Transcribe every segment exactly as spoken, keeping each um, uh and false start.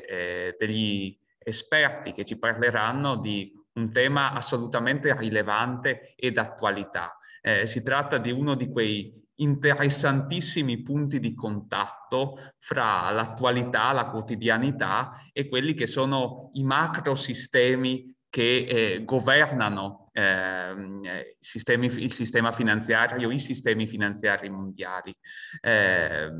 eh, degli esperti che ci parleranno di un tema assolutamente rilevante e d'attualità. Eh, si tratta di uno di quei interessantissimi punti di contatto fra l'attualità, la quotidianità e quelli che sono i macrosistemi che eh, governano eh, sistemi, il sistema finanziario, i sistemi finanziari mondiali. Eh,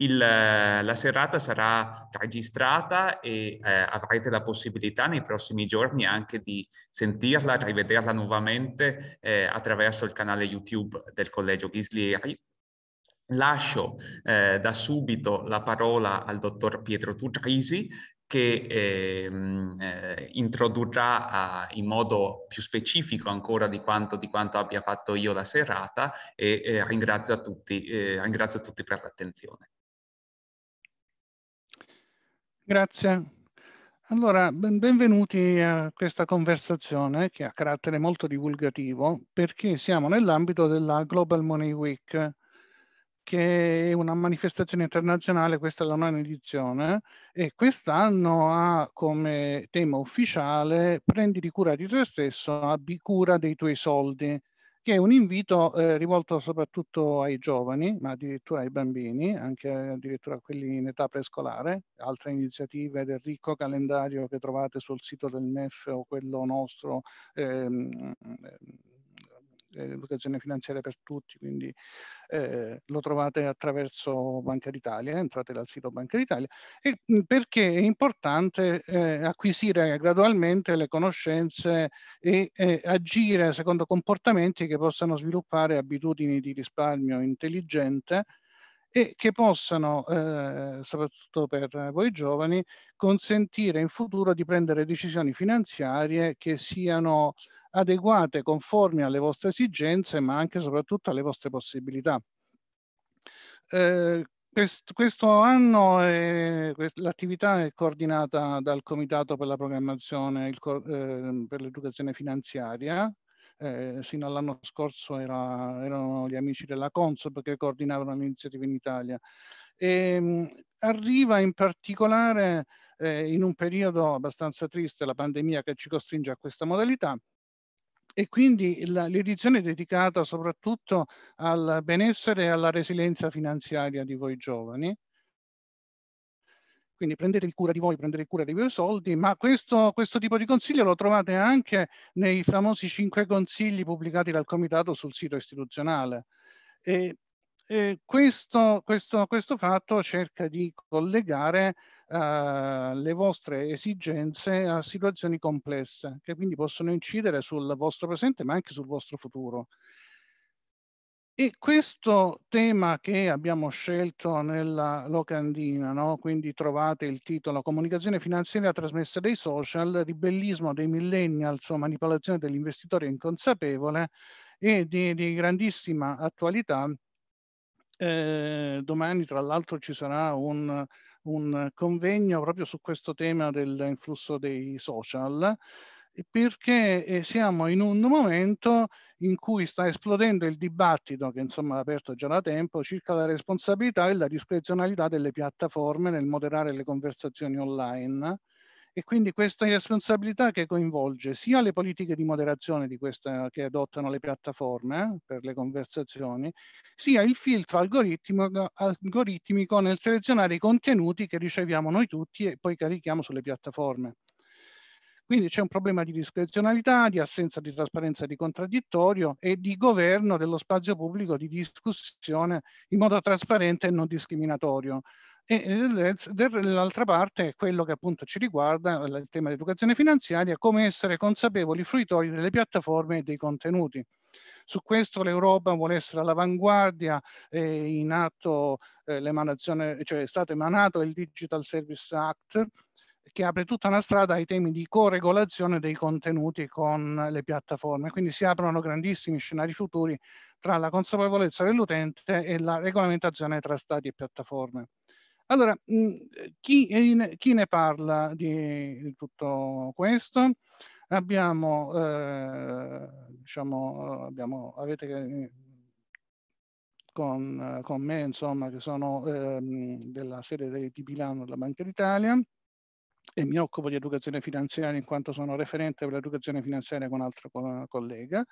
Il, la serata sarà registrata e eh, avrete la possibilità nei prossimi giorni anche di sentirla, rivederla nuovamente eh, attraverso il canale YouTube del Collegio Ghislieri. Lascio eh, da subito la parola al dottor Pietro Turrisi, che eh, eh, introdurrà eh, in modo più specifico ancora di quanto, di quanto abbia fatto io la serata, e eh, ringrazio a tutti, eh, ringrazio a tutti per l'attenzione. Grazie. Allora, benvenuti a questa conversazione che ha carattere molto divulgativo, perché siamo nell'ambito della Global Money Week, che è una manifestazione internazionale, questa è la nona edizione, e quest'anno ha come tema ufficiale "Prenditi cura di te stesso, abbi cura dei tuoi soldi", che è un invito eh, rivolto soprattutto ai giovani, ma addirittura ai bambini, anche addirittura a quelli in età prescolare. Altre iniziative del ricco calendario che trovate sul sito del M E F o quello nostro, ehm, l'educazione finanziaria per tutti, quindi eh, lo trovate attraverso Banca d'Italia, entrate dal sito Banca d'Italia, e perché è importante eh, acquisire gradualmente le conoscenze e eh, agire secondo comportamenti che possano sviluppare abitudini di risparmio intelligente e che possano, eh, soprattutto per voi giovani, consentire in futuro di prendere decisioni finanziarie che siano adeguate, conformi alle vostre esigenze, ma anche e soprattutto alle vostre possibilità. Eh, quest- questo anno l'attività è coordinata dal Comitato per la Programmazione il co- eh, per l'Educazione Finanziaria. Eh, sino all'anno scorso era, erano gli amici della CONSOB che coordinavano l'iniziativa in Italia. E, mh, arriva in particolare eh, in un periodo abbastanza triste, la pandemia, che ci costringe a questa modalità, e quindi l'edizione è dedicata soprattutto al benessere e alla resilienza finanziaria di voi giovani. Quindi prendetevi cura di voi, prendete cura dei vostri soldi, ma questo, questo tipo di consiglio lo trovate anche nei famosi cinque consigli pubblicati dal Comitato sul sito istituzionale. E, e questo, questo, questo fatto cerca di collegare uh, le vostre esigenze a situazioni complesse, che quindi possono incidere sul vostro presente, ma anche sul vostro futuro. E questo tema che abbiamo scelto nella locandina, no? Quindi trovate il titolo "Comunicazione finanziaria trasmessa dai social, ribellismo dei millennials o manipolazione dell'investitore inconsapevole", e di, di grandissima attualità. Eh, domani tra l'altro ci sarà un, un convegno proprio su questo tema dell'influsso dei social, perché siamo in un momento in cui sta esplodendo il dibattito, che insomma è aperto già da tempo, circa la responsabilità e la discrezionalità delle piattaforme nel moderare le conversazioni online, e quindi questa responsabilità che coinvolge sia le politiche di moderazione di questa, che adottano le piattaforme per le conversazioni, sia il filtro algoritmico, algoritmico nel selezionare i contenuti che riceviamo noi tutti e poi carichiamo sulle piattaforme. Quindi c'è un problema di discrezionalità, di assenza di trasparenza, di contraddittorio e di governo dello spazio pubblico di discussione in modo trasparente e non discriminatorio. E dall'altra parte è quello che appunto ci riguarda, il tema dell'educazione finanziaria, come essere consapevoli fruitori delle piattaforme e dei contenuti. Su questo l'Europa vuole essere all'avanguardia, è in atto eh, l'emanazione, cioè è stato emanato il Digital Service Act, che apre tutta una strada ai temi di coregolazione dei contenuti con le piattaforme. Quindi si aprono grandissimi scenari futuri tra la consapevolezza dell'utente e la regolamentazione tra stati e piattaforme. Allora, chi, chi ne parla di, di tutto questo? Abbiamo, eh, diciamo, abbiamo, avete con, con me, insomma, che sono ehm, della sede di Milano della Banca d'Italia, e mi occupo di educazione finanziaria in quanto sono referente per l'educazione finanziaria con un altro co- collega,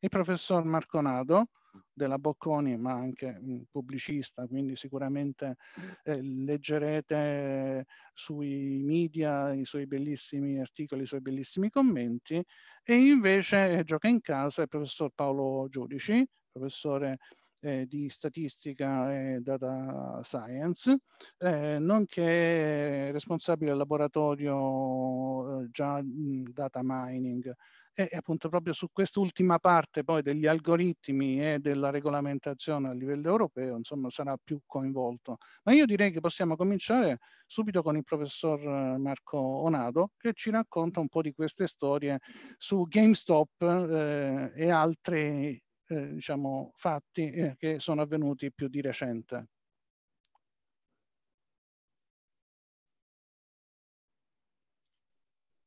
il professor Marco Onado della Bocconi, ma anche mh, pubblicista, quindi sicuramente eh, leggerete sui media i suoi bellissimi articoli, i suoi bellissimi commenti, e invece eh, gioca in casa il professor Paolo Giudici, professore Eh, di statistica e data science, eh, nonché responsabile del laboratorio eh, già mh, data mining, e, e appunto proprio su quest'ultima parte poi degli algoritmi e della regolamentazione a livello europeo, insomma, sarà più coinvolto. Ma io direi che possiamo cominciare subito con il professor Marco Onado, che ci racconta un po' di queste storie su GameStop eh, e altri Eh, diciamo fatti eh, che sono avvenuti più di recente.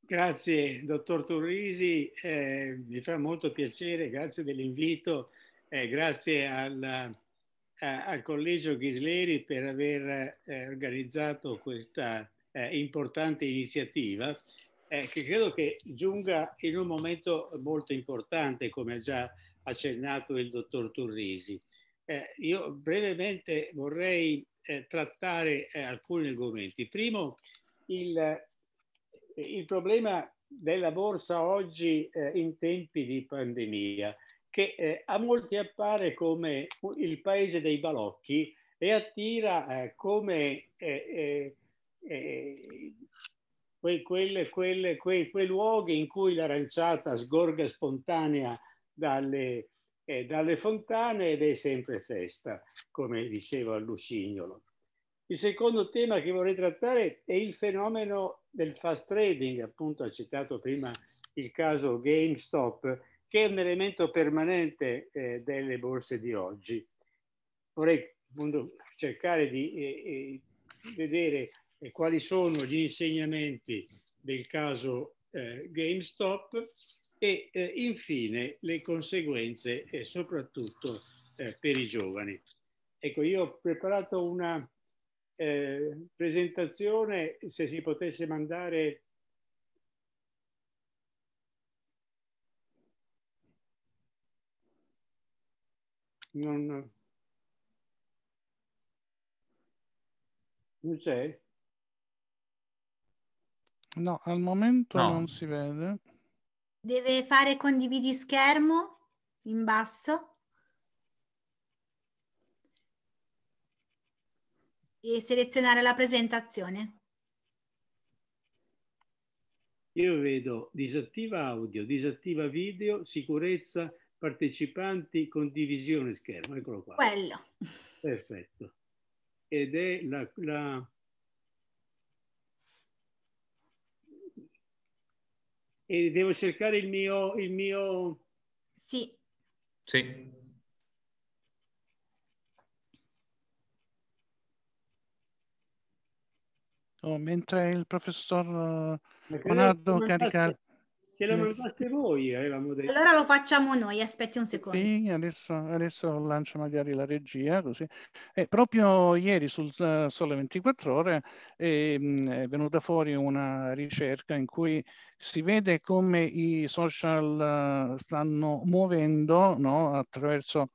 Grazie dottor Turrisi, eh, mi fa molto piacere, grazie dell'invito, eh, grazie al, a, al Collegio Ghislieri per aver eh, organizzato questa eh, importante iniziativa eh, che credo che giunga in un momento molto importante, come ha già accennato il dottor Turrisi. Eh, io brevemente vorrei eh, trattare eh, alcuni argomenti. Primo, il, il problema della borsa oggi eh, in tempi di pandemia, che eh, a molti appare come il paese dei balocchi e attira eh, come eh, eh, quei, quelle, quelle, quei, quei luoghi in cui l'aranciata sgorga spontanea Dalle, eh, dalle fontane ed è sempre festa, come diceva Lucignolo. Il secondo tema che vorrei trattare è il fenomeno del fast trading, appunto ha citato prima il caso GameStop, che è un elemento permanente eh, delle borse di oggi. Vorrei appunto cercare di eh, eh, vedere eh, quali sono gli insegnamenti del caso eh, GameStop, e eh, infine le conseguenze eh, soprattutto eh, per i giovani. Ecco, io ho preparato una eh, presentazione, se si potesse mandare. Non, non c'è? No, al momento no, non si vede. Deve fare condividi schermo in basso e selezionare la presentazione. Io vedo disattiva audio, disattiva video, sicurezza, partecipanti, condivisione schermo. Eccolo qua. Quello. Perfetto. Ed è la... la... E devo cercare il mio... il mio... Sì. Sì. Oh, mentre il professor Onado carica... Che lo mandaste voi, avevamo detto. Allora lo facciamo noi, aspetti un secondo. Sì, adesso, adesso lancio magari la regia, così. Eh, proprio ieri sul uh, Sole ventiquattro ore eh, è venuta fuori una ricerca in cui si vede come i social uh, stanno muovendo, no, attraverso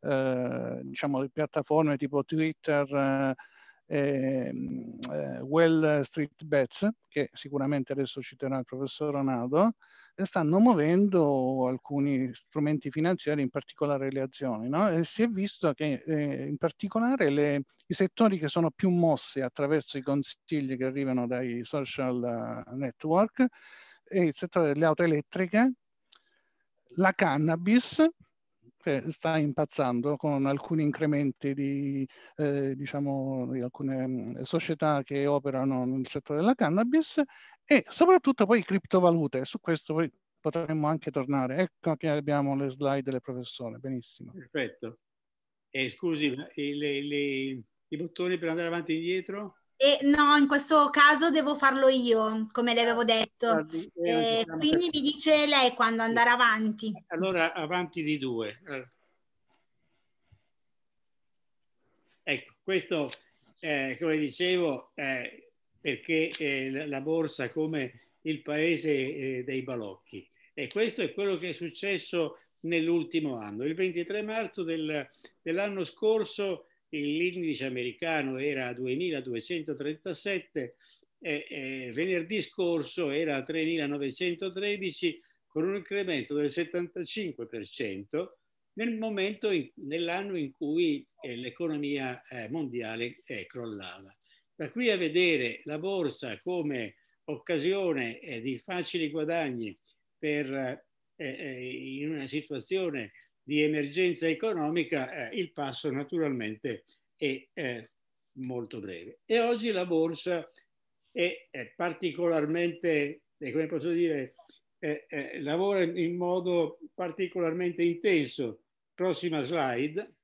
uh, diciamo, le piattaforme tipo Twitter, uh, Eh, eh, Wall Street Bets, che sicuramente adesso citerà il professor Onado, stanno muovendo alcuni strumenti finanziari, in particolare le azioni, no? E si è visto che eh, in particolare le, i settori che sono più mossi attraverso i consigli che arrivano dai social network è il settore delle auto elettriche, la cannabis, che sta impazzando con alcuni incrementi di, eh, diciamo, di alcune società che operano nel settore della cannabis, e soprattutto poi criptovalute. Su questo poi potremmo anche tornare. Ecco che abbiamo le slide del professore. Benissimo. Perfetto. E scusi, i bottoni per andare avanti e indietro? Eh, no, in questo caso devo farlo io, come le avevo detto. Eh, quindi mi dice lei quando andare avanti. Allora, avanti di due. Questo, eh, come dicevo, eh, perché eh, la borsa è come il paese eh, dei balocchi. E questo è quello che è successo nell'ultimo anno. Il ventitré marzo del, dell'anno scorso l'indice americano era a duemiladuecentotrentasette, eh, eh, venerdì scorso era a tremilanovecentotredici, con un incremento del settantacinque per cento nel momento in, nell'anno in cui eh, l'economia eh, mondiale eh, crollava. Da qui a vedere la borsa come occasione eh, di facili guadagni per, eh, in una situazione di emergenza economica, eh, il passo naturalmente è eh, molto breve. E oggi la borsa è, è particolarmente, eh, come posso dire, Eh, eh, lavora in modo particolarmente intenso. Prossima slide.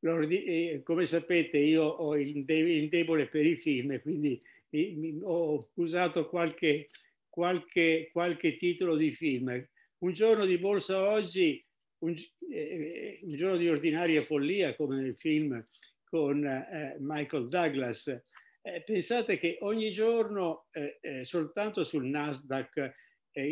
Eh, come sapete, io ho il, de il debole per i film, quindi mi, mi, ho usato qualche, qualche, qualche titolo di film. Un giorno di borsa oggi, un, eh, un giorno di ordinaria follia, come nel film con eh, Michael Douglas. Pensate che ogni giorno eh, eh, soltanto sul Nasdaq eh,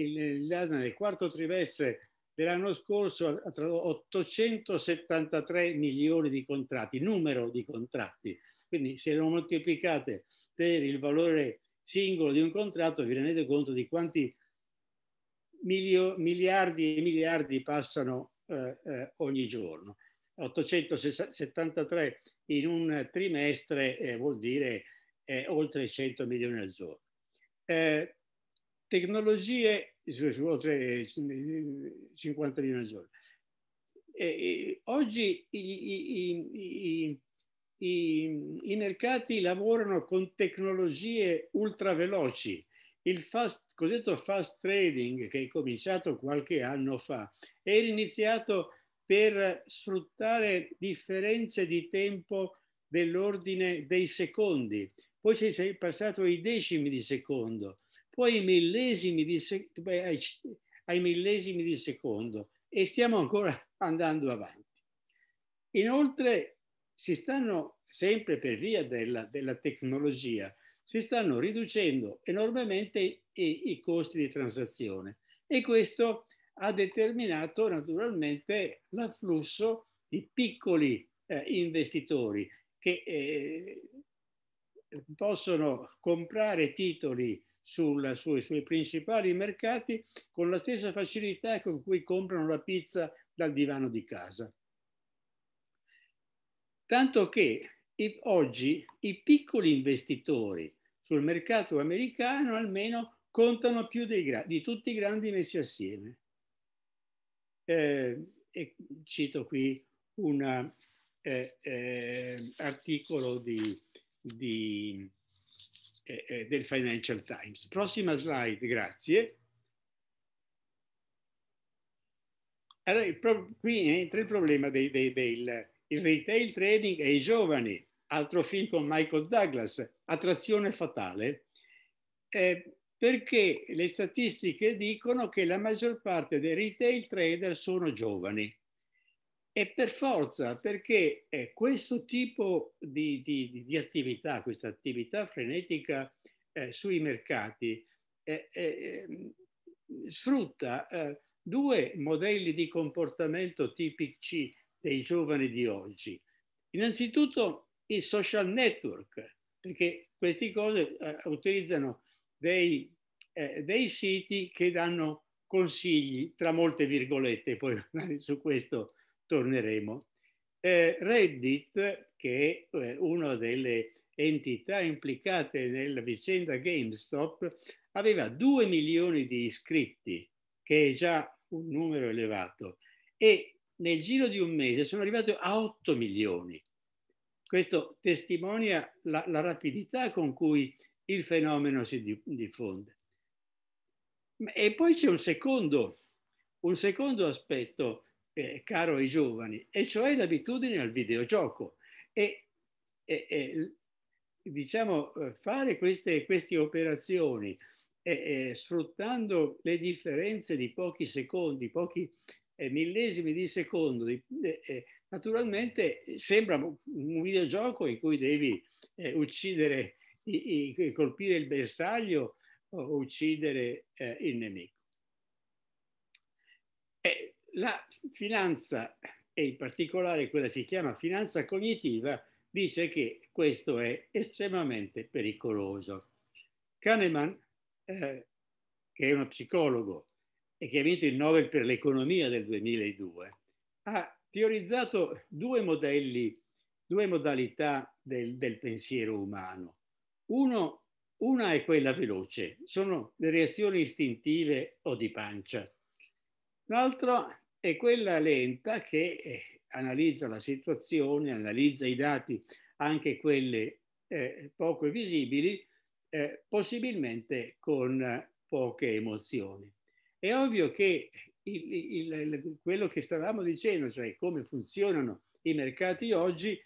il, il, nel quarto trimestre dell'anno scorso ha tradotto ottocentosettantatré milioni di contratti, numero di contratti. Quindi se lo moltiplicate per il valore singolo di un contratto vi rendete conto di quanti milio, miliardi e miliardi passano eh, eh, ogni giorno. ottocentosettantatré in un trimestre eh, vuol dire Eh, oltre cento milioni al giorno. Eh, tecnologie, su, su, oltre cinquanta milioni al giorno. Eh, eh, oggi i, i, i, i, i mercati lavorano con tecnologie ultraveloci. Il fast, cosiddetto fast trading, che è cominciato qualche anno fa, è iniziato per sfruttare differenze di tempo dell'ordine dei secondi. Poi sei passato ai decimi di secondo, poi ai millesimi di, sec beh, ai, ai millesimi di secondo, e stiamo ancora andando avanti. Inoltre si stanno, sempre per via della, della tecnologia, si stanno riducendo enormemente i, i costi di transazione, e questo ha determinato naturalmente l'afflusso di piccoli eh, investitori che eh, possono comprare titoli sulla, su, sui principali mercati con la stessa facilità con cui comprano la pizza dal divano di casa. Tanto che i, oggi i piccoli investitori sul mercato americano almeno contano più dei di tutti i grandi messi assieme. Eh, e cito qui una... Eh, eh, articolo di, di, eh, eh, del Financial Times. Prossima slide, grazie. Allora, il pro qui entra il problema dei, dei, del il retail trading e i giovani, altro film con Michael Douglas, Attrazione fatale, eh, perché le statistiche dicono che la maggior parte dei retail trader sono giovani. E per forza, perché eh, questo tipo di, di, di attività, questa attività frenetica eh, sui mercati, eh, eh, sfrutta eh, due modelli di comportamento tipici dei giovani di oggi. Innanzitutto i social network, perché queste cose eh, utilizzano dei, eh, dei siti che danno consigli, tra molte virgolette, poi su questo torneremo. Eh, Reddit, che è eh, una delle entità implicate nella vicenda GameStop, aveva due milioni di iscritti, che è già un numero elevato, e nel giro di un mese sono arrivati a otto milioni. Questo testimonia la, la rapidità con cui il fenomeno si diffonde. E poi c'è un secondo, un secondo aspetto Eh, caro ai giovani, e cioè l'abitudine al videogioco. E, e, e diciamo, fare queste, queste operazioni eh, eh, sfruttando le differenze di pochi secondi, pochi eh, millesimi di secondo, di, eh, eh, naturalmente sembra un videogioco in cui devi eh, uccidere, i, i, colpire il bersaglio o uccidere eh, il nemico. E la finanza, e in particolare quella che si chiama finanza cognitiva, dice che questo è estremamente pericoloso. Kahneman, eh, che è uno psicologo e che ha vinto il Nobel per l'economia del duemiladue, ha teorizzato due modelli, due modalità del, del pensiero umano. Uno, una è quella veloce, sono le reazioni istintive o di pancia. L'altra è quella lenta che eh, analizza la situazione, analizza i dati, anche quelle eh, poco visibili, eh, possibilmente con eh, poche emozioni. È ovvio che il, il, il, quello che stavamo dicendo, cioè come funzionano i mercati oggi,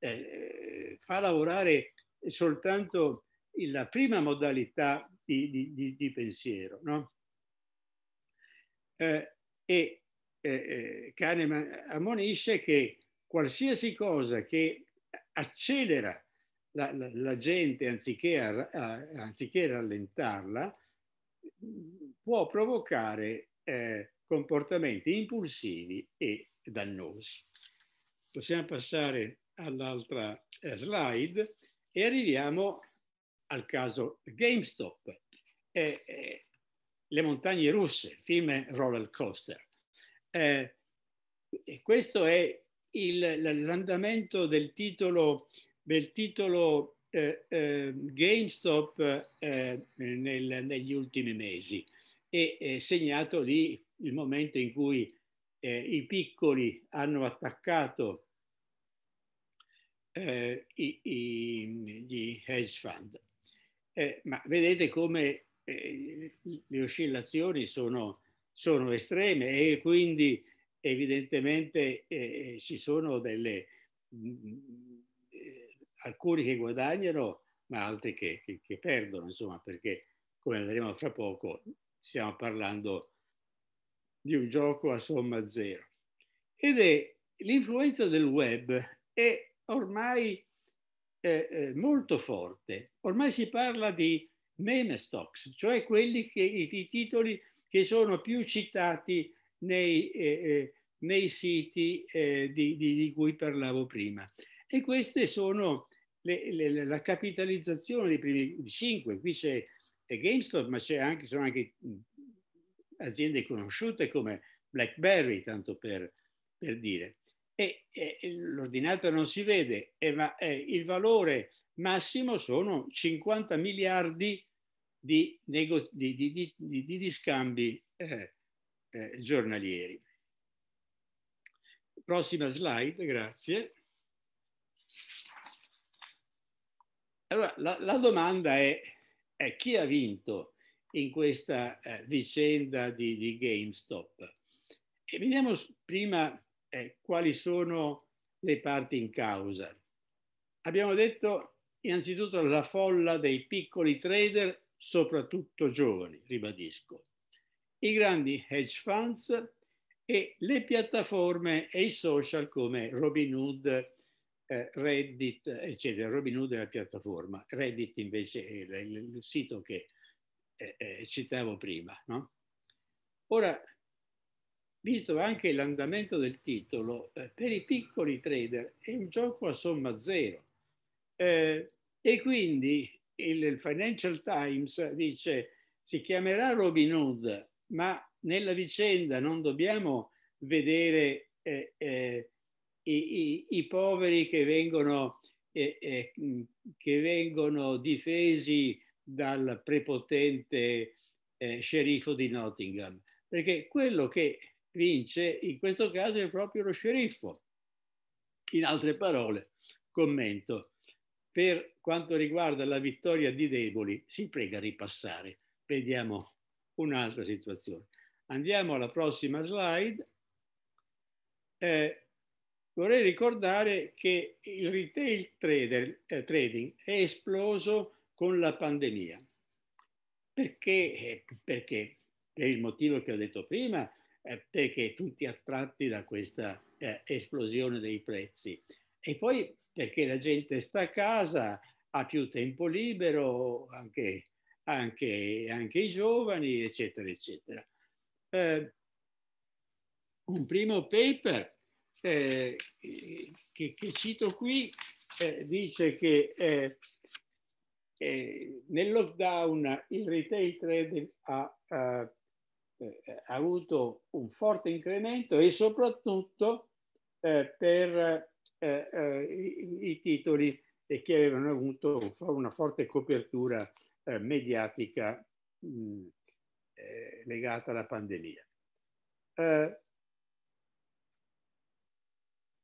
eh, fa lavorare soltanto la prima modalità di, di, di, di pensiero, no? Eh, e eh, Kahneman ammonisce che qualsiasi cosa che accelera la, la, la gente anziché, a, a, anziché rallentarla può provocare eh, comportamenti impulsivi e dannosi. Possiamo passare all'altra eh, slide e arriviamo al caso GameStop. Eh, eh, Le montagne russe, film roller coaster. Eh, questo è l'andamento del titolo, del titolo eh, eh, GameStop eh, nel, negli ultimi mesi, e è segnato lì il momento in cui eh, i piccoli hanno attaccato eh, i, i, gli hedge fund. Eh, ma vedete come le oscillazioni sono, sono estreme, e quindi evidentemente eh, ci sono delle, mh, eh, alcuni che guadagnano ma altri che, che, che perdono, insomma, perché come vedremo fra poco stiamo parlando di un gioco a somma zero. Ed è l'influenza del web è ormai eh, molto forte, ormai si parla di meme stocks, cioè quelli che, i titoli che sono più citati nei, eh, nei siti eh, di, di, di cui parlavo prima. E queste sono le, le, la capitalizzazione dei primi cinque. Qui c'è GameStop, ma c'è anche, sono anche aziende conosciute come BlackBerry, tanto per, per dire. E, e l'ordinata non si vede, e, ma eh, il valore massimo sono cinquanta miliardi di, nego- di, di, di, di, di scambi eh, eh, giornalieri. Prossima slide, grazie. Allora, la, la domanda è, è chi ha vinto in questa eh, vicenda di, di GameStop? E vediamo prima eh, quali sono le parti in causa. Abbiamo detto innanzitutto la folla dei piccoli trader, soprattutto giovani, ribadisco, i grandi hedge funds e le piattaforme e i social come Robinhood, eh, Reddit, eccetera. Robinhood è la piattaforma, Reddit invece è il, il sito che eh, eh, citavo prima, no? Ora, visto anche l'andamento del titolo, eh, per i piccoli trader è un gioco a somma zero. Eh, e quindi il Financial Times dice si chiamerà Robinhood, ma nella vicenda non dobbiamo vedere eh, eh, i, i, i poveri che vengono, eh, eh, che vengono difesi dal prepotente eh, sceriffo di Nottingham, perché quello che vince in questo caso è proprio lo sceriffo. In altre parole, commento, per quanto riguarda la vittoria di deboli, si prega a ripassare. Vediamo un'altra situazione. Andiamo alla prossima slide. Eh, vorrei ricordare che il retail trader, eh, trading è esploso con la pandemia. Perché? Perché per il motivo che ho detto prima, eh, perché tutti attratti da questa eh, esplosione dei prezzi. E poi perché la gente sta a casa, ha più tempo libero, anche, anche, anche i giovani, eccetera, eccetera. Eh, un primo paper eh, che, che cito qui eh, dice che eh, eh, nel lockdown il retail trade ha, ha, ha avuto un forte incremento e soprattutto eh, per eh, eh, i, i titoli che avevano avuto una forte copertura eh, mediatica mh, eh, legata alla pandemia. Eh,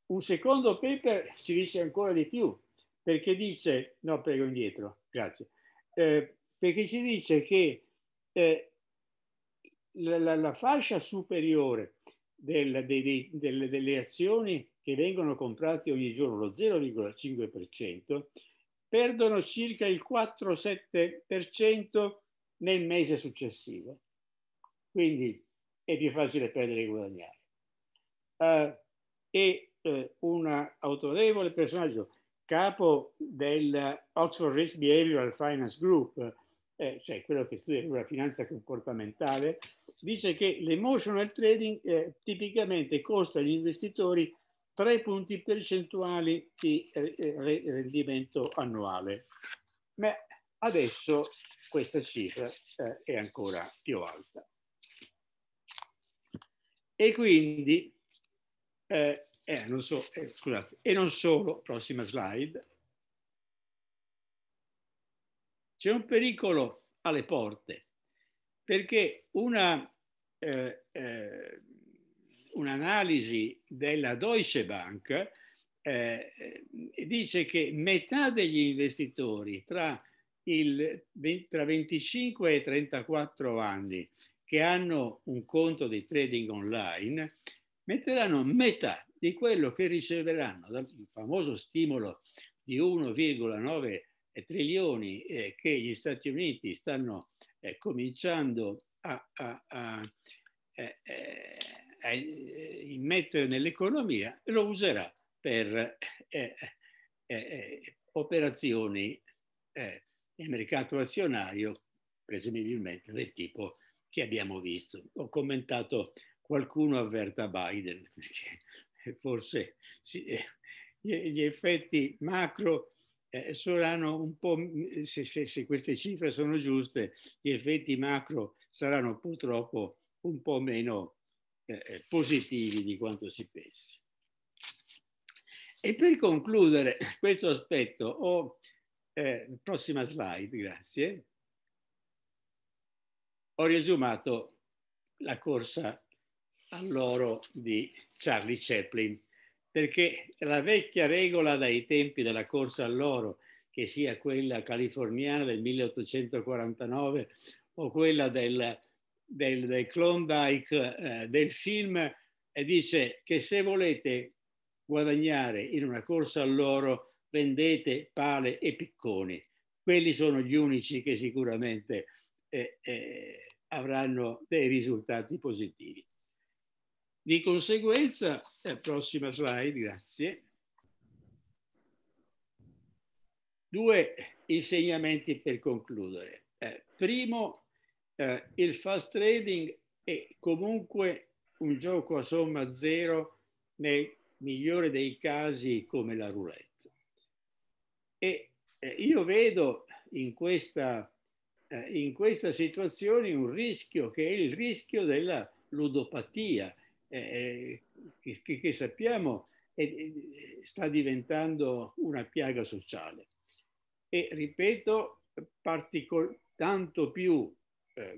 un secondo paper ci dice ancora di più, perché dice, no prego indietro, grazie, eh, perché ci dice che eh, la, la, la fascia superiore del, dei, dei, delle, delle azioni che vengono comprate ogni giorno, lo zero virgola cinque per cento, perdono circa il quattro virgola sette per cento nel mese successivo. Quindi è più facile perdere che guadagnare. Uh, e uh, un autorevole personaggio, capo del Oxford Risk Behavioral Finance Group, eh, cioè quello che studia la finanza comportamentale, dice che l'emotional trading eh, tipicamente costa agli investitori tre punti percentuali di eh, rendimento annuale. Ma adesso questa cifra eh, è ancora più alta. E quindi, eh, eh, non so, eh, scusate, e non solo, prossima slide, c'è un pericolo alle porte, perché una... Eh, eh, un'analisi della Deutsche Bank eh, dice che metà degli investitori tra, il, tra venticinque e trentaquattro anni che hanno un conto di trading online metteranno metà di quello che riceveranno dal famoso stimolo di uno virgola nove trilioni eh, che gli Stati Uniti stanno eh, cominciando a... a, a eh, eh, immettere nell'economia, lo userà per eh, eh, operazioni eh, nel mercato azionario, presumibilmente del tipo che abbiamo visto. Ho commentato, qualcuno avverta Biden, forse sì, gli effetti macro eh, saranno un po', se, se, se queste cifre sono giuste, gli effetti macro saranno purtroppo un po' meno Eh, positivi di quanto si pensi. E per concludere questo aspetto, ho eh, prossima slide, grazie, ho riesumato la corsa all'oro di Charlie Chaplin, perché la vecchia regola dai tempi della corsa all'oro, che sia quella californiana del milleottocentoquarantanove o quella del Del, del Klondike eh, del film, eh, dice che se volete guadagnare in una corsa all'oro vendete pale e picconi. Quelli sono gli unici che sicuramente eh, eh, avranno dei risultati positivi. Di conseguenza, eh, prossima slide, grazie. Due insegnamenti per concludere. Eh, primo, Uh, il fast trading è comunque un gioco a somma zero nel migliore dei casi, come la roulette. E eh, io vedo in questa, eh, in questa situazione un rischio, che è il rischio della ludopatia, eh, che, che sappiamo eh, sta diventando una piaga sociale. E ripeto, tanto più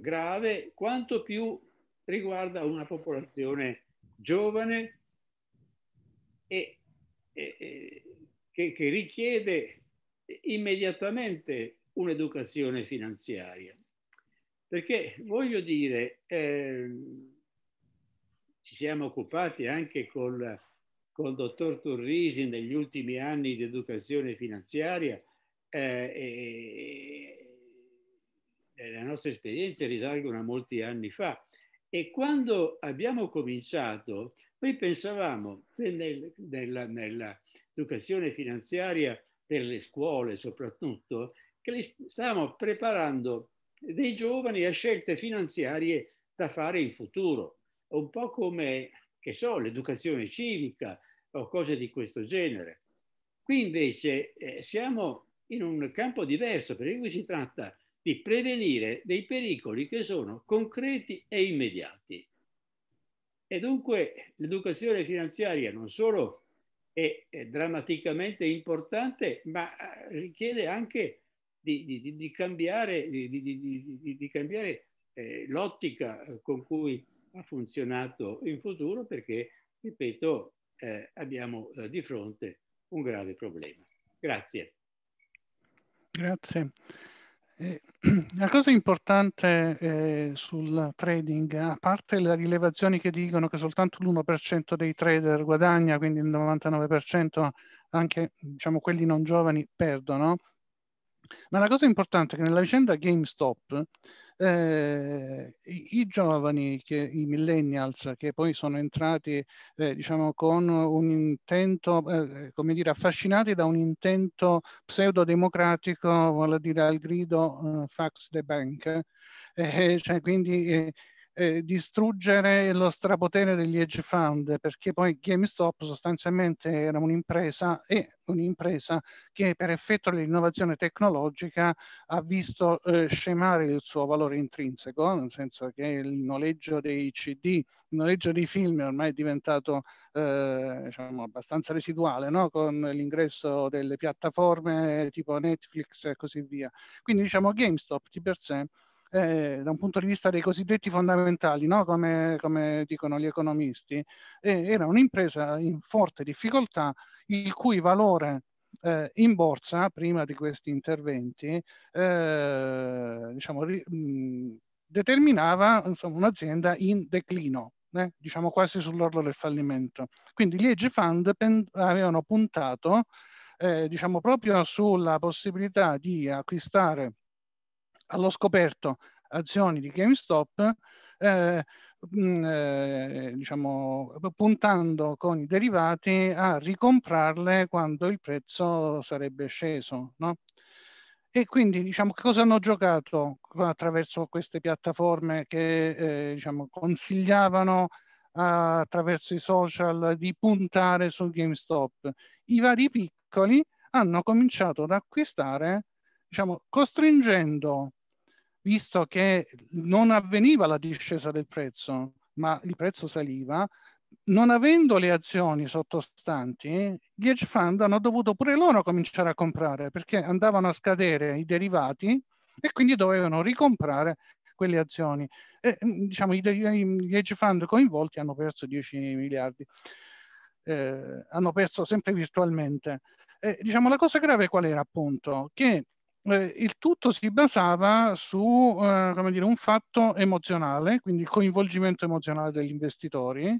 grave quanto più riguarda una popolazione giovane e, e, e che, che richiede immediatamente un'educazione finanziaria, perché voglio dire eh, ci siamo occupati anche col, col dottor Turrisi negli ultimi anni di educazione finanziaria eh, e le nostre esperienze risalgono a molti anni fa, e quando abbiamo cominciato Noi pensavamo che nel, nella, nell'educazione finanziaria per le scuole soprattutto, che li stavamo preparando dei giovani a scelte finanziarie da fare in futuro, un po' come, che so, l'educazione civica o cose di questo genere. Qui invece eh, siamo in un campo diverso, perché qui si tratta di prevenire dei pericoli che sono concreti e immediati. E dunque l'educazione finanziaria non solo è, è drammaticamente importante, ma richiede anche di, di, di cambiare, di, di, di, di cambiare eh, l'ottica con cui ha funzionato in futuro, perché, ripeto, eh, abbiamo eh, di fronte un grave problema. Grazie. Grazie. Eh, la cosa importante eh, sul trading, a parte le rilevazioni che dicono che soltanto l'uno per cento dei trader guadagna, quindi il novantanove per cento, anche diciamo quelli non giovani, perdono, ma la cosa importante è che nella vicenda GameStop eh, i, i giovani, che, i millennials, che poi sono entrati eh, diciamo con un intento, eh, come dire, affascinati da un intento pseudodemocratico, vuol dire al grido eh, fax the bank, eh, cioè quindi eh, eh, distruggere lo strapotere degli hedge fund, perché poi GameStop sostanzialmente era un'impresa e un'impresa che per effetto dell'innovazione tecnologica ha visto eh, scemare il suo valore intrinseco, nel senso che il noleggio dei C D, il noleggio dei film ormai è diventato eh, diciamo, abbastanza residuale, no? Con l'ingresso delle piattaforme tipo Netflix e così via. Quindi diciamo GameStop di per sé Eh, da un punto di vista dei cosiddetti fondamentali, no? come, come dicono gli economisti, eh, era un'impresa in forte difficoltà, il cui valore eh, in borsa, prima di questi interventi, eh, diciamo, ri, mh, determinava insomma, un'azienda in declino, eh, diciamo quasi sull'orlo del fallimento. Quindi gli hedge fund pen- avevano puntato eh, diciamo, proprio sulla possibilità di acquistare allo scoperto azioni di GameStop, eh, mh, eh, diciamo, puntando con i derivati a ricomprarle quando il prezzo sarebbe sceso, no? E quindi diciamo, cosa hanno giocato attraverso queste piattaforme che eh, diciamo, consigliavano a, attraverso i social di puntare su GameStop? I vari piccoli hanno cominciato ad acquistare, diciamo, costringendo, visto che non avveniva la discesa del prezzo, ma il prezzo saliva, non avendo le azioni sottostanti, gli hedge fund hanno dovuto pure loro cominciare a comprare, perché andavano a scadere i derivati e quindi dovevano ricomprare quelle azioni. E, diciamo, gli hedge fund coinvolti hanno perso dieci miliardi, eh, hanno perso sempre virtualmente. Eh, diciamo, la cosa grave qual era appunto? Che Eh, il tutto si basava su eh, come dire, un fatto emozionale, quindi il coinvolgimento emozionale degli investitori,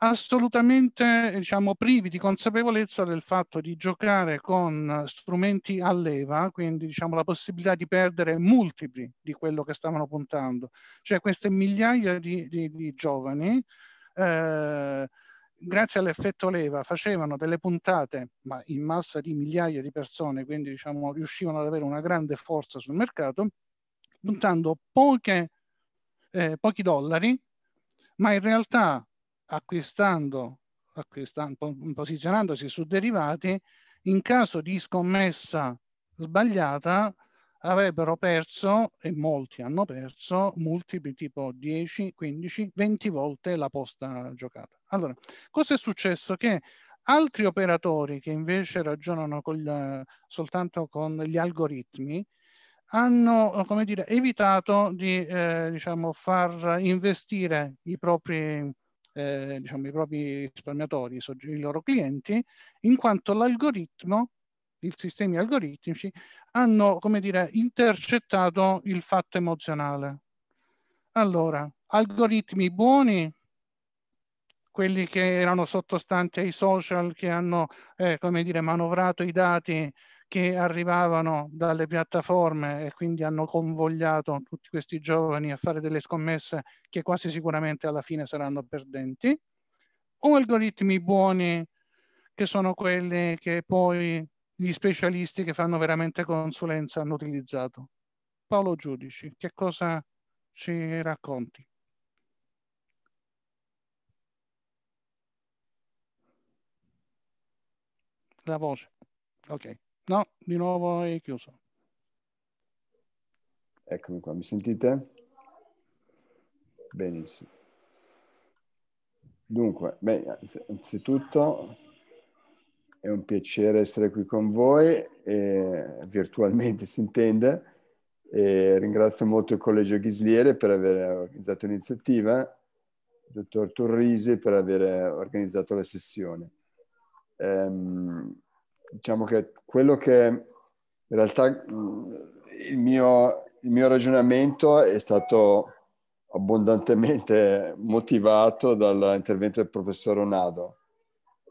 assolutamente diciamo, privi di consapevolezza del fatto di giocare con strumenti a leva, quindi diciamo, la possibilità di perdere multipli di quello che stavano puntando. Cioè queste migliaia di, di, di giovani, eh, grazie all'effetto leva, facevano delle puntate, ma in massa di migliaia di persone, quindi diciamo, riuscivano ad avere una grande forza sul mercato, puntando poche, eh, pochi dollari, ma in realtà acquistando, acquistando, posizionandosi su derivati, in caso di scommessa sbagliata, avrebbero perso, e molti hanno perso, multipli tipo dieci, quindici, venti volte la posta giocata. Allora, cosa è successo? Che altri operatori che invece ragionano con il, soltanto con gli algoritmi hanno, come dire, evitato di eh, diciamo, far investire i propri, eh, diciamo, i propri risparmiatori, i, i loro clienti, in quanto l'algoritmo, i sistemi algoritmici hanno, come dire, intercettato il fatto emozionale. Allora, algoritmi buoni, quelli che erano sottostanti ai social, che hanno, eh, come dire, manovrato i dati che arrivavano dalle piattaforme e quindi hanno convogliato tutti questi giovani a fare delle scommesse che quasi sicuramente alla fine saranno perdenti, o algoritmi buoni, che sono quelli che poi gli specialisti che fanno veramente consulenza hanno utilizzato. Paolo Giudici, che cosa ci racconti? La voce. Ok. No, di nuovo è chiuso. Eccomi qua, mi sentite? Benissimo. Dunque, beh, innanzitutto è un piacere essere qui con voi, e virtualmente si intende, e ringrazio molto il Collegio Ghislieri per aver organizzato l'iniziativa, il dottor Turrisi per aver organizzato la sessione. Ehm, diciamo che quello che in realtà il mio, il mio ragionamento è stato abbondantemente motivato dall'intervento del professor Onado,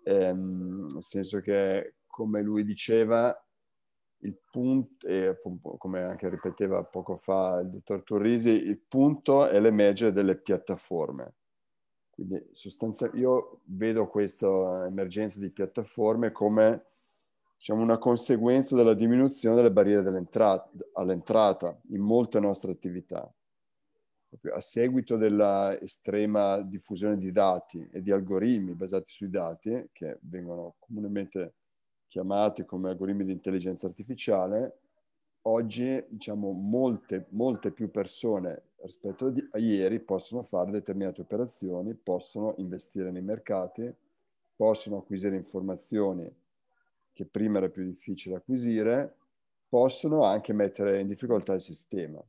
ehm, nel senso che, come lui diceva, il punto, e come anche ripeteva poco fa il dottor Turrisi, il punto è l'emergere delle piattaforme. Quindi sostanzialmente io vedo questa emergenza di piattaforme come, diciamo, una conseguenza della diminuzione delle barriere dell'entrata, all'entrata in molte nostre attività. Proprio a seguito della estrema diffusione di dati e di algoritmi basati sui dati, che vengono comunemente chiamati come algoritmi di intelligenza artificiale, oggi, diciamo, molte, molte più persone rispetto a ieri possono fare determinate operazioni, possono investire nei mercati, possono acquisire informazioni che prima era più difficile acquisire, possono anche mettere in difficoltà il sistema.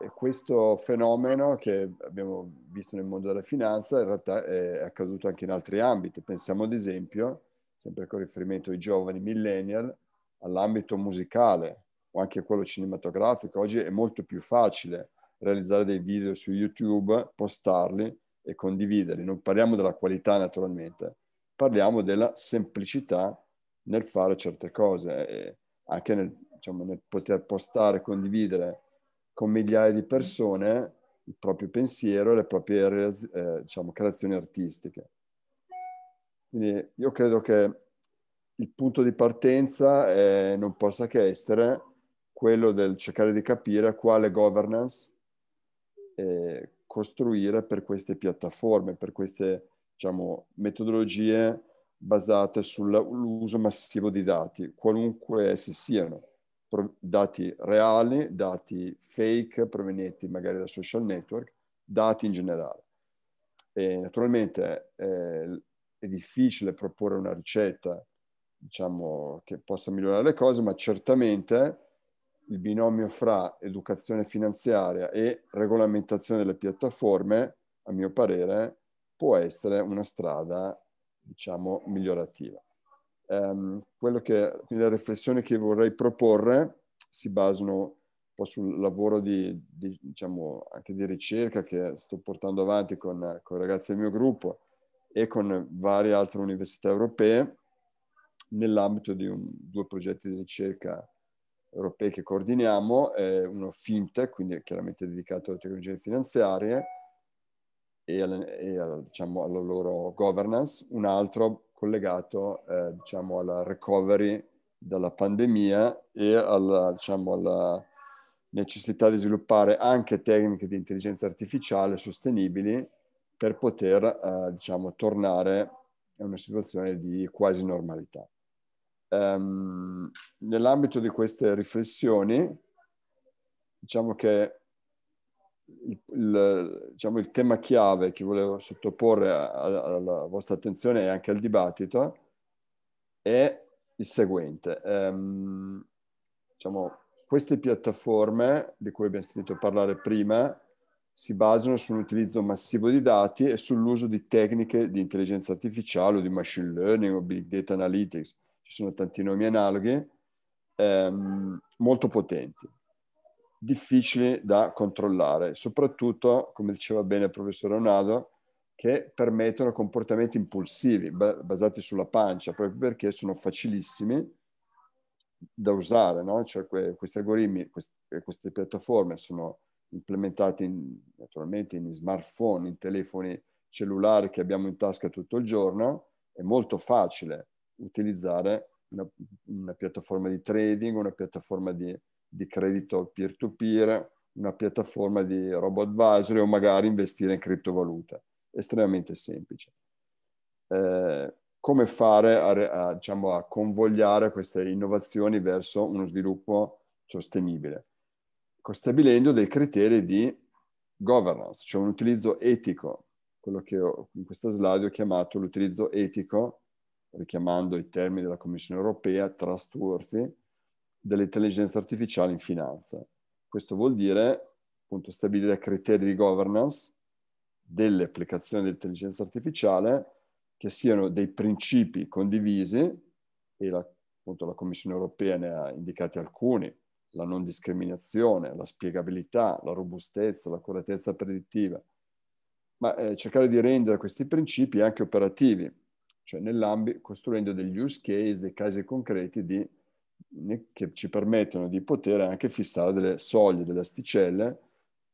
E questo fenomeno che abbiamo visto nel mondo della finanza in realtà è accaduto anche in altri ambiti. Pensiamo ad esempio, sempre con riferimento ai giovani millennial, all'ambito musicale o anche quello cinematografico. Oggi è molto più facile realizzare dei video su YouTube, postarli e condividerli. Non parliamo della qualità naturalmente, parliamo della semplicità nel fare certe cose e anche nel, diciamo, nel poter postare, condividere con migliaia di persone il proprio pensiero e le proprie eh, diciamo, creazioni artistiche. Quindi io credo che il punto di partenza è, non possa che essere quello del cercare di capire quale governance eh, costruire per queste piattaforme, per queste, diciamo, metodologie basate sull'uso massivo di dati, qualunque essi siano, dati reali, dati fake provenienti magari da social network, dati in generale. E naturalmente eh, è difficile proporre una ricetta, diciamo, che possa migliorare le cose, ma certamente il binomio fra educazione finanziaria e regolamentazione delle piattaforme, a mio parere, può essere una strada, diciamo, migliorativa. Um, quello che, quindi le riflessioni che vorrei proporre si basano un po' sul lavoro di, di, diciamo, anche di ricerca che sto portando avanti con, con i ragazzi del mio gruppo e con varie altre università europee nell'ambito di un, due progetti di ricerca europei che coordiniamo, eh, uno Fintech, quindi è chiaramente dedicato alle tecnologie finanziarie e, alle, e alla, diciamo, alla loro governance, un altro collegato eh, diciamo, alla recovery dalla pandemia e alla, diciamo, alla necessità di sviluppare anche tecniche di intelligenza artificiale sostenibili per poter eh, diciamo, tornare a una situazione di quasi normalità. Um, nell'ambito di queste riflessioni, diciamo che il, il, diciamo, il tema chiave che volevo sottoporre a, a, alla vostra attenzione e anche al dibattito è il seguente. Um, diciamo, queste piattaforme di cui abbiamo sentito parlare prima si basano sull'utilizzo massivo di dati e sull'uso di tecniche di intelligenza artificiale o di machine learning o big data analytics, ci sono tanti nomi analoghi, ehm, molto potenti, difficili da controllare, soprattutto, come diceva bene il professor Onado, che permettono comportamenti impulsivi, basati sulla pancia, proprio perché sono facilissimi da usare, no? Cioè que- questi algoritmi, quest- queste piattaforme sono implementati in, naturalmente in smartphone, in telefoni cellulare che abbiamo in tasca tutto il giorno, è molto facile utilizzare una, una piattaforma di trading, una piattaforma di, di credito peer-to-peer, una piattaforma di robo-advisory o magari investire in criptovalute. Estremamente semplice. Eh, come fare a, a, diciamo, a convogliare queste innovazioni verso uno sviluppo sostenibile? Stabilendo dei criteri di governance, cioè un utilizzo etico, quello che ho, in questa slide ho chiamato l'utilizzo etico, richiamando i termini della Commissione europea, trustworthy, dell'intelligenza artificiale in finanza. Questo vuol dire appunto stabilire criteri di governance delle applicazioni dell'intelligenza artificiale che siano dei principi condivisi, e la, appunto la Commissione europea ne ha indicati alcuni: la non discriminazione, la spiegabilità, la robustezza, l'accuratezza predittiva, ma eh, cercare di rendere questi principi anche operativi, cioè nell'ambito, costruendo degli use case, dei casi concreti di, che ci permettono di poter anche fissare delle soglie, delle asticelle,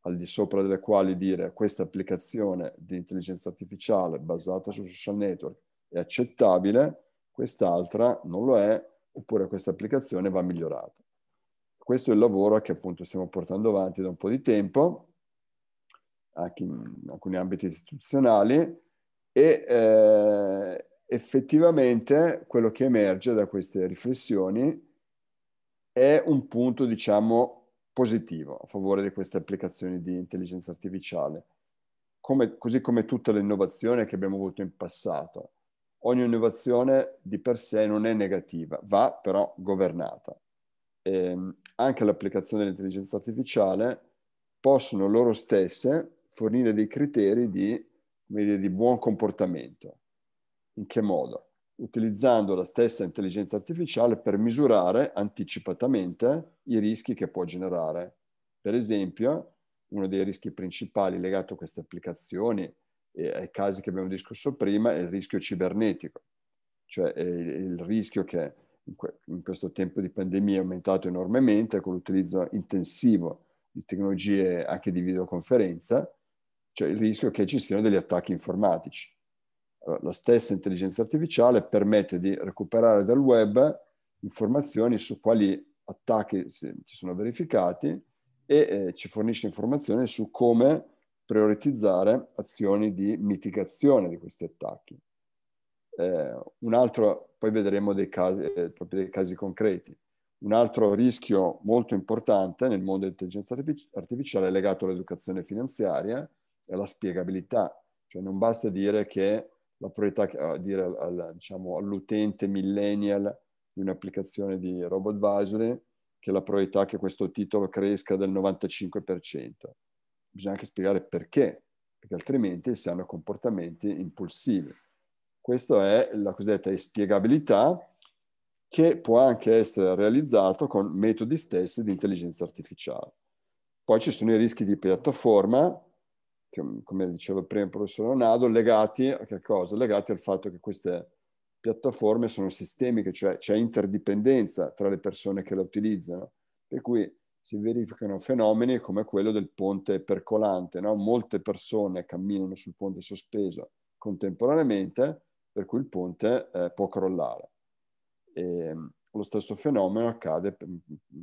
al di sopra delle quali dire questa applicazione di intelligenza artificiale basata su social network è accettabile, quest'altra non lo è, oppure questa applicazione va migliorata. Questo è il lavoro che appunto stiamo portando avanti da un po' di tempo, anche in alcuni ambiti istituzionali, e eh, effettivamente quello che emerge da queste riflessioni è un punto, diciamo, positivo a favore di queste applicazioni di intelligenza artificiale, come, così come tutta l'innovazione che abbiamo avuto in passato. Ogni innovazione di per sé non è negativa, va però governata. Eh, anche l'applicazione dell'intelligenza artificiale possono loro stesse fornire dei criteri di, di buon comportamento. In che modo? Utilizzando la stessa intelligenza artificiale per misurare anticipatamente i rischi che può generare. Per esempio, uno dei rischi principali legato a queste applicazioni e ai casi che abbiamo discusso prima è il rischio cibernetico, cioè il rischio che in questo tempo di pandemia è aumentato enormemente con l'utilizzo intensivo di tecnologie anche di videoconferenza, cioè il rischio che ci siano degli attacchi informatici. Allora, la stessa intelligenza artificiale permette di recuperare dal web informazioni su quali attacchi si sono verificati e eh, ci fornisce informazioni su come prioritizzare azioni di mitigazione di questi attacchi. Eh, un altro, poi vedremo dei casi, eh, proprio dei casi concreti. Un altro rischio molto importante nel mondo dell'intelligenza artificiale è legato all'educazione finanziaria e alla spiegabilità. Cioè non basta dire che la priorità eh, dire al, diciamo, all'utente millennial di un'applicazione di robo-advisory che la priorità è che questo titolo cresca del novantacinque per cento. Bisogna anche spiegare perché, perché altrimenti si hanno comportamenti impulsivi. Questa è la cosiddetta spiegabilità, che può anche essere realizzata con metodi stessi di intelligenza artificiale. Poi ci sono i rischi di piattaforma, che, come diceva prima il professor Onado, legati a che cosa? Legati al fatto che queste piattaforme sono sistemiche, cioè c'è interdipendenza tra le persone che le utilizzano, per cui si verificano fenomeni come quello del ponte percolante, no? Molte persone camminano sul ponte sospeso contemporaneamente, per cui il ponte eh, può crollare. E lo stesso fenomeno accade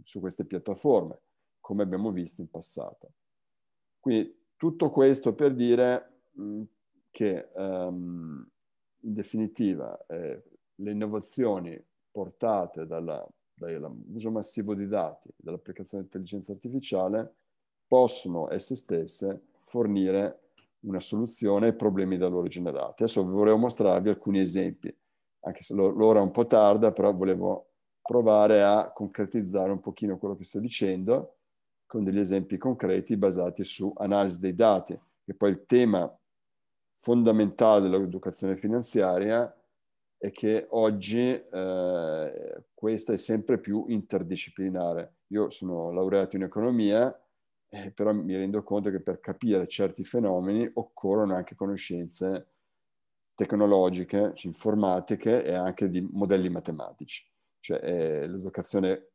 su queste piattaforme, come abbiamo visto in passato. Quindi tutto questo per dire mh, che um, in definitiva eh, le innovazioni portate dall'uso massivo di dati, dall'applicazione di intelligenza artificiale, possono esse stesse fornire una soluzione ai problemi da loro generati. Adesso volevo mostrarvi alcuni esempi, anche se l'ora è un po' tarda, però volevo provare a concretizzare un pochino quello che sto dicendo con degli esempi concreti basati su analisi dei dati, che poi il tema fondamentale dell'educazione finanziaria è che oggi eh, questa è sempre più interdisciplinare. Io sono laureato in economia, Eh, però mi rendo conto che per capire certi fenomeni occorrono anche conoscenze tecnologiche, informatiche e anche di modelli matematici. Cioè eh, l'educazione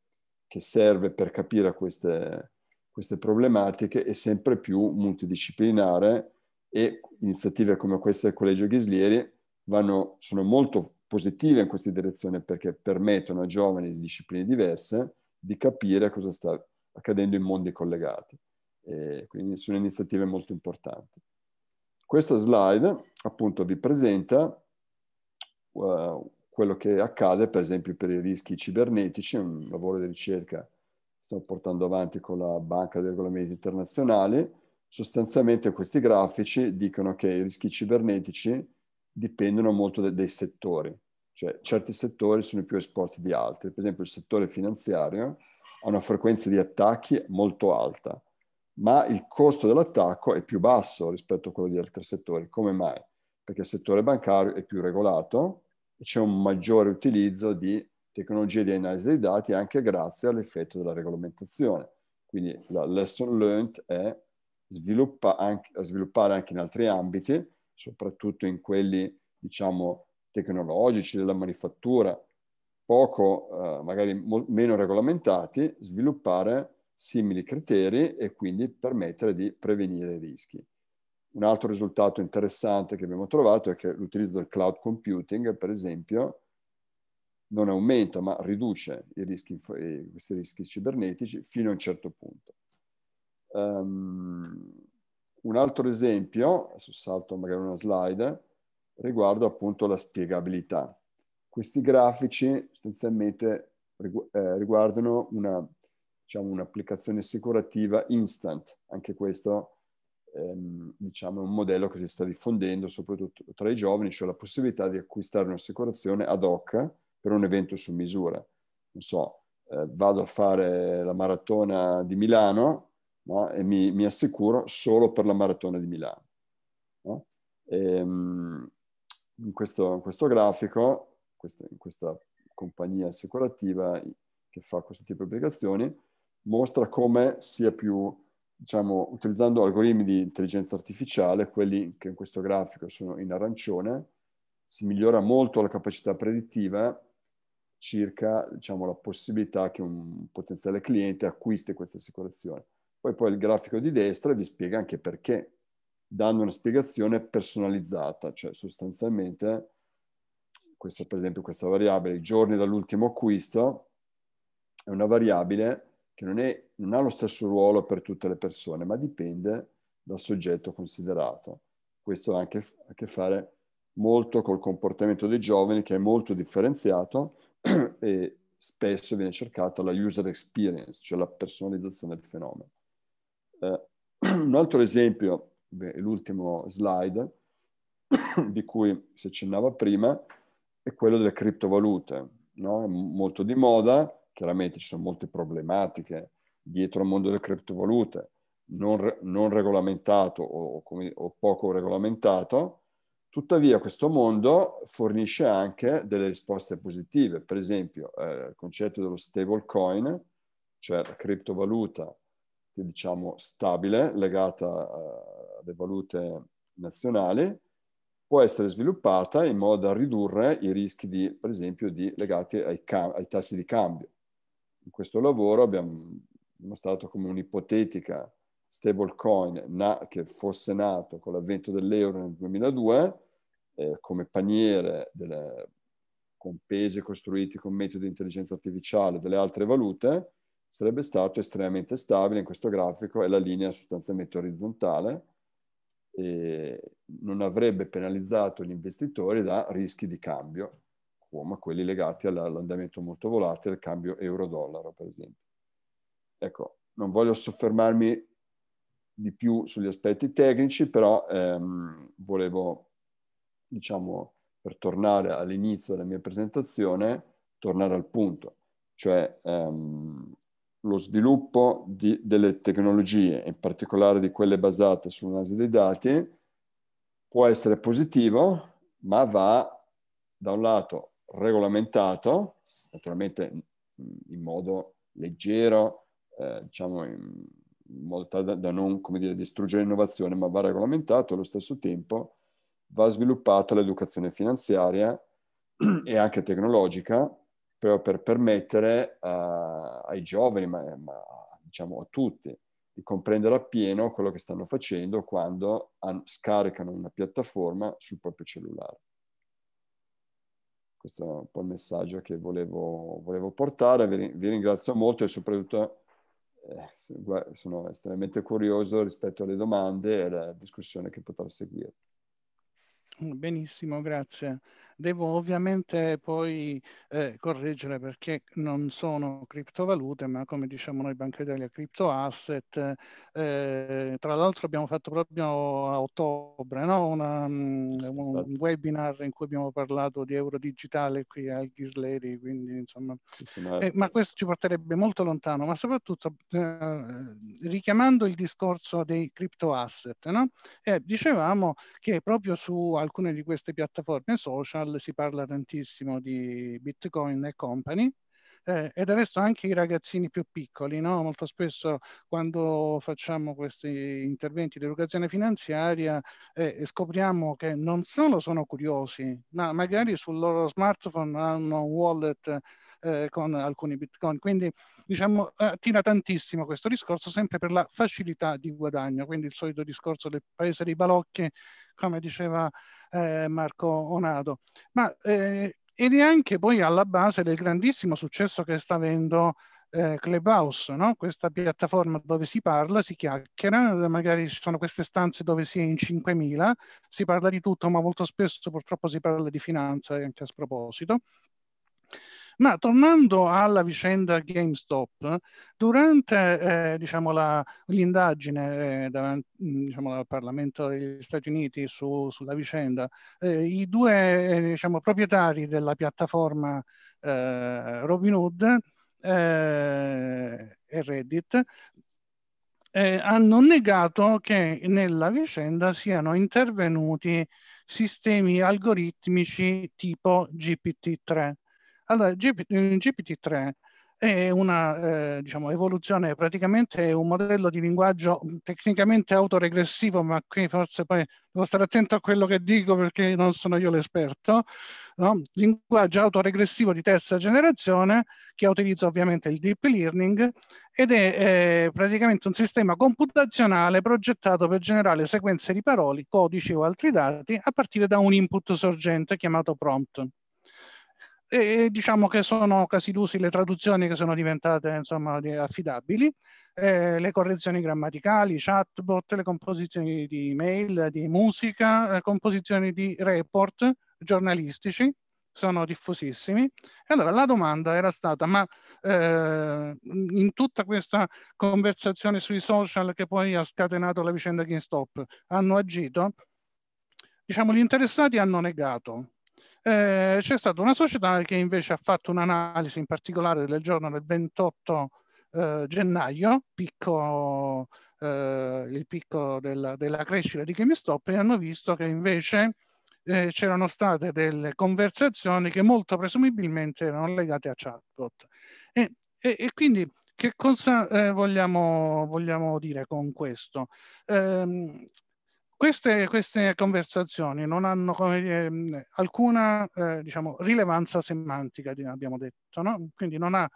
che serve per capire queste, queste problematiche è sempre più multidisciplinare e iniziative come questa del Collegio Ghislieri vanno, sono molto positive in questa direzione, perché permettono a giovani di discipline diverse di capire cosa sta accadendo in mondi collegati. E quindi sono iniziative molto importanti. Questa slide appunto vi presenta uh, quello che accade per esempio per i rischi cibernetici, un lavoro di ricerca che stiamo portando avanti con la Banca dei Regolamenti Internazionali. Sostanzialmente questi grafici dicono che i rischi cibernetici dipendono molto dai, dai settori, cioè certi settori sono più esposti di altri. Per esempio il settore finanziario ha una frequenza di attacchi molto alta, ma il costo dell'attacco è più basso rispetto a quello di altri settori. Come mai? Perché il settore bancario è più regolato e c'è un maggiore utilizzo di tecnologie di analisi dei dati anche grazie all'effetto della regolamentazione. Quindi la lesson learned è sviluppa anche, sviluppare anche in altri ambiti, soprattutto in quelli, diciamo, tecnologici, della manifattura, poco, eh, magari meno regolamentati, sviluppare simili criteri e quindi permettere di prevenire i rischi. Un altro risultato interessante che abbiamo trovato è che l'utilizzo del cloud computing, per esempio, non aumenta, ma riduce i rischi, questi rischi cibernetici fino a un certo punto. Um, Un altro esempio, adesso salto magari una slide, riguarda appunto la spiegabilità. Questi grafici sostanzialmente riguardano una, diciamo, un'applicazione assicurativa instant. Anche questo ehm, diciamo, è un modello che si sta diffondendo soprattutto tra i giovani, cioè la possibilità di acquistare un'assicurazione ad hoc per un evento su misura. Non so, eh, vado a fare la maratona di Milano, no? E mi, mi assicuro solo per la maratona di Milano. No? E, um, in, questo, in questo grafico, questo, in questa compagnia assicurativa che fa questo tipo di applicazioni, mostra come sia più, diciamo, utilizzando algoritmi di intelligenza artificiale, quelli che in questo grafico sono in arancione, si migliora molto la capacità predittiva circa, diciamo, la possibilità che un potenziale cliente acquisti questa assicurazione. Poi, poi il grafico di destra vi spiega anche perché, dando una spiegazione personalizzata, cioè sostanzialmente, questo, per esempio questa variabile, i giorni dall'ultimo acquisto, è una variabile che non, è, non ha lo stesso ruolo per tutte le persone, ma dipende dal soggetto considerato. Questo ha anche a che fare molto col comportamento dei giovani, che è molto differenziato e spesso viene cercata la user experience, cioè la personalizzazione del fenomeno. Uh, un altro esempio, l'ultimo slide, di cui si accennava prima, è quello delle criptovalute, no? Molto di moda, chiaramente ci sono molte problematiche dietro al mondo delle criptovalute, non, non regolamentato o, o poco regolamentato. Tuttavia questo mondo fornisce anche delle risposte positive, per esempio eh, il concetto dello stablecoin, cioè la criptovaluta, diciamo, stabile, legata alle valute nazionali, può essere sviluppata in modo da ridurre i rischi, di, per esempio, di, legati ai, ai tassi di cambio. In questo lavoro abbiamo mostrato come un'ipotetica stablecoin che fosse nato con l'avvento dell'euro nel duemiladue, eh, come paniere, delle, con pesi costruiti con metodi di intelligenza artificiale delle altre valute, sarebbe stato estremamente stabile. In questo grafico è la linea sostanzialmente orizzontale e non avrebbe penalizzato gli investitori da rischi di cambio, come quelli legati all'andamento molto volatile del cambio euro-dollaro, per esempio. Ecco, non voglio soffermarmi di più sugli aspetti tecnici, però ehm, volevo, diciamo, per tornare all'inizio della mia presentazione, tornare al punto, cioè ehm, lo sviluppo di, delle tecnologie, in particolare di quelle basate sull'analisi dei dati, può essere positivo, ma va da un lato regolamentato, naturalmente in modo leggero, eh, diciamo in, in modo da, da non, come dire, distruggere l'innovazione, ma va regolamentato. Allo stesso tempo va sviluppata l'educazione finanziaria e anche tecnologica, proprio per permettere uh, ai giovani, ma, ma diciamo a tutti, di comprendere appieno quello che stanno facendo quando scaricano una piattaforma sul proprio cellulare. Questo è un po' il messaggio che volevo, volevo portare. Vi, vi ringrazio molto e soprattutto eh, sono estremamente curioso rispetto alle domande e alla discussione che potrà seguire. Benissimo, grazie. Devo ovviamente poi eh, correggere, perché non sono criptovalute, ma come diciamo noi Banca d'Italia, cripto asset. Eh, tra l'altro abbiamo fatto proprio a ottobre, no? Una, um, un webinar in cui abbiamo parlato di euro digitale qui al Ghislieri, quindi insomma. Eh, ma questo ci porterebbe molto lontano, ma soprattutto eh, richiamando il discorso dei cripto asset, no? Eh, dicevamo che proprio su alcune di queste piattaforme social si parla tantissimo di Bitcoin e company, eh, e del resto anche i ragazzini più piccoli, no? Molto spesso quando facciamo questi interventi di educazione finanziaria eh, scopriamo che non solo sono curiosi, ma magari sul loro smartphone hanno un wallet eh, con alcuni Bitcoin, quindi diciamo attira tantissimo questo discorso, sempre per la facilità di guadagno, quindi il solito discorso del paese dei balocchi, come diceva eh, Marco Onado, ma eh, ed è anche poi alla base del grandissimo successo che sta avendo eh, Clubhouse, no? Questa piattaforma dove si parla, si chiacchiera, magari ci sono queste stanze dove si è in cinquemila, si parla di tutto, ma molto spesso purtroppo si parla di finanza, anche a sproposito. Ma tornando alla vicenda GameStop, durante eh, diciamo l'indagine eh, davanti diciamo, al Parlamento degli Stati Uniti su, sulla vicenda, eh, i due eh, diciamo, proprietari della piattaforma eh, Robinhood eh, e Reddit eh, hanno negato che nella vicenda siano intervenuti sistemi algoritmici tipo G P T tre. Allora, G P T tre è una eh, diciamo, evoluzione, praticamente è un modello di linguaggio tecnicamente autoregressivo, ma qui forse poi devo stare attento a quello che dico perché non sono io l'esperto, no? Linguaggio autoregressivo di terza generazione che utilizza ovviamente il deep learning ed è eh, praticamente un sistema computazionale progettato per generare sequenze di parole, codici o altri dati a partire da un input sorgente chiamato prompt. E diciamo che sono casi d'uso le traduzioni che sono diventate insomma affidabili, eh, le correzioni grammaticali, chatbot, le composizioni di email, di musica, le composizioni di report giornalistici sono diffusissimi. E allora la domanda era stata, ma eh, in tutta questa conversazione sui social che poi ha scatenato la vicenda GameStop, hanno agito? Diciamo gli interessati hanno negato. Eh, c'è stata una società che invece ha fatto un'analisi in particolare del giorno del ventotto eh, gennaio, picco, eh, il picco della, della crescita di GameStop, e hanno visto che invece eh, c'erano state delle conversazioni che molto presumibilmente erano legate a chatbot. E, e, e quindi che cosa eh, vogliamo, vogliamo dire con questo? Eh, Queste, queste conversazioni non hanno come dire, alcuna eh, diciamo, rilevanza semantica, abbiamo detto, no? Quindi non, ha,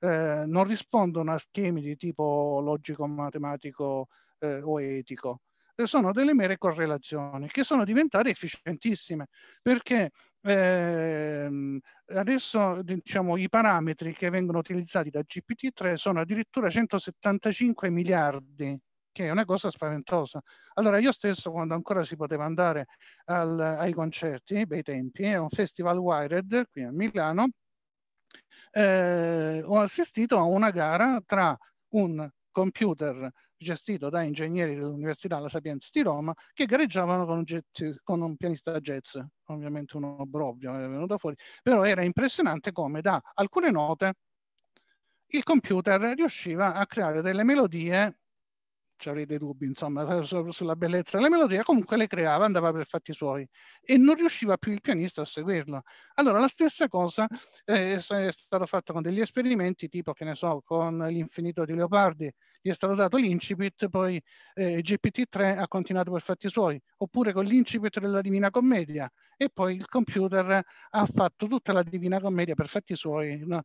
eh, non rispondono a schemi di tipo logico, matematico eh, o etico. E sono delle mere correlazioni che sono diventate efficientissime, perché eh, adesso diciamo, i parametri che vengono utilizzati da G P T tre sono addirittura centosettantacinque miliardi, che è una cosa spaventosa. Allora io stesso, quando ancora si poteva andare al, ai concerti, bei tempi, a un festival Wired qui a Milano, eh, ho assistito a una gara tra un computer gestito da ingegneri dell'Università La Sapienza di Roma che gareggiavano con un, jet, con un pianista jazz, ovviamente un obbrobio è venuto fuori, però era impressionante come da alcune note il computer riusciva a creare delle melodie. Ci avrei dei dubbi, insomma, sulla bellezza della melodia, comunque le creava, andava per fatti suoi e non riusciva più il pianista a seguirlo. Allora la stessa cosa eh, è stato fatto con degli esperimenti tipo, che ne so, con l'Infinito di Leopardi, gli è stato dato l'incipit, poi eh, G P T tre ha continuato per fatti suoi, oppure con l'incipit della Divina Commedia e poi il computer ha fatto tutta la Divina Commedia per fatti suoi, no?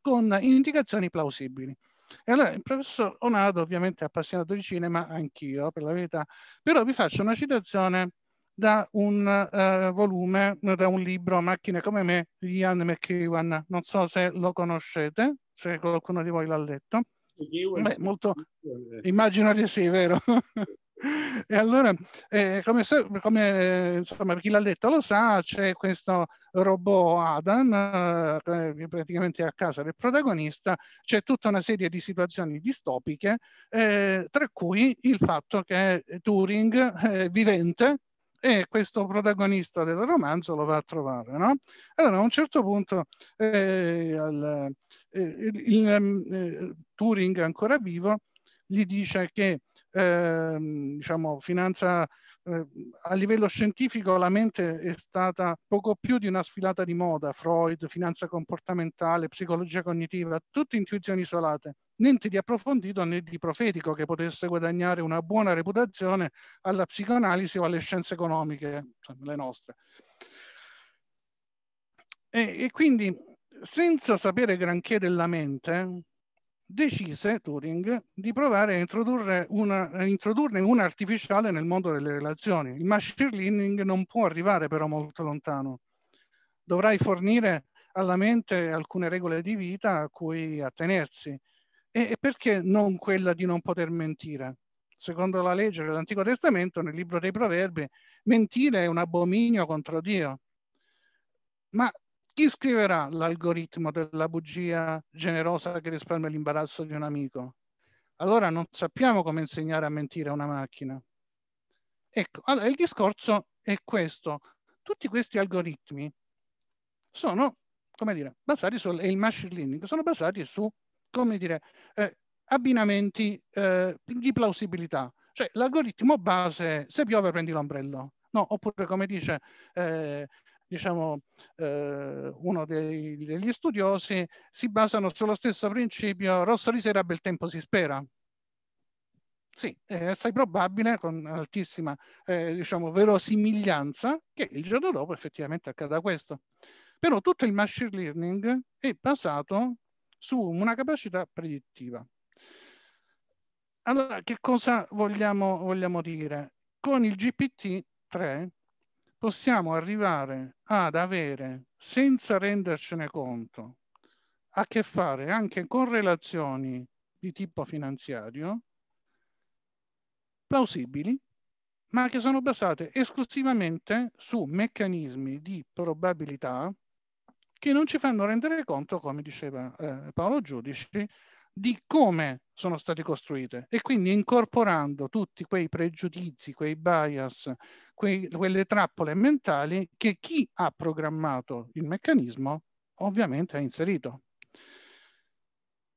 Con indicazioni plausibili. E allora il professor Onado, ovviamente appassionato di cinema, anch'io per la verità, però vi faccio una citazione da un eh, volume, da un libro, Macchine come me, di Ian McEwan. Non so se lo conoscete, se qualcuno di voi l'ha letto. Beh, molto, immagino di sì, vero? E allora, eh, come, come insomma, chi l'ha letto lo sa, c'è questo robot Adam, eh, praticamente a casa del protagonista, c'è tutta una serie di situazioni distopiche, eh, tra cui il fatto che Turing è vivente e questo protagonista del romanzo lo va a trovare, no? Allora, a un certo punto, eh, al, eh, il, il, eh, Turing ancora vivo gli dice che Eh, diciamo, finanza eh, a livello scientifico la mente è stata poco più di una sfilata di moda, Freud, finanza comportamentale, psicologia cognitiva, tutte intuizioni isolate, niente di approfondito né di profetico che potesse guadagnare una buona reputazione alla psicoanalisi o alle scienze economiche, cioè le nostre. E, e quindi, senza sapere granché della mente, decise Turing di provare a introdurre una, a introdurne una artificiale nel mondo delle relazioni. Il machine learning non può arrivare però molto lontano. Dovrai fornire alla mente alcune regole di vita a cui attenersi. E, e perché non quella di non poter mentire? Secondo la legge dell'Antico Testamento, nel Libro dei Proverbi, mentire è un abominio contro Dio. Ma chi scriverà l'algoritmo della bugia generosa che risparmia l'imbarazzo di un amico? Allora non sappiamo come insegnare a mentire a una macchina. Ecco, allora il discorso è questo. Tutti questi algoritmi sono, come dire, basati sul, e il machine learning, sono basati su, come dire, eh, abbinamenti eh, di plausibilità. Cioè l'algoritmo base, se piove prendi l'ombrello, no? Oppure come dice... Eh, diciamo, eh, uno dei, degli studiosi, si basano sullo stesso principio, rosso di sera, bel tempo si spera. Sì, è assai probabile, con altissima eh, diciamo, verosimiglianza, che il giorno dopo effettivamente accada questo. Però tutto il machine learning è basato su una capacità predittiva. Allora, che cosa vogliamo, vogliamo dire? Con il G P T tre possiamo arrivare ad avere, senza rendercene conto, a che fare anche con relazioni di tipo finanziario, plausibili, ma che sono basate esclusivamente su meccanismi di probabilità che non ci fanno rendere conto, come diceva eh, Paolo Giudici, di come sono state costruite, e quindi incorporando tutti quei pregiudizi, quei bias, quei, quelle trappole mentali che chi ha programmato il meccanismo ovviamente ha inserito.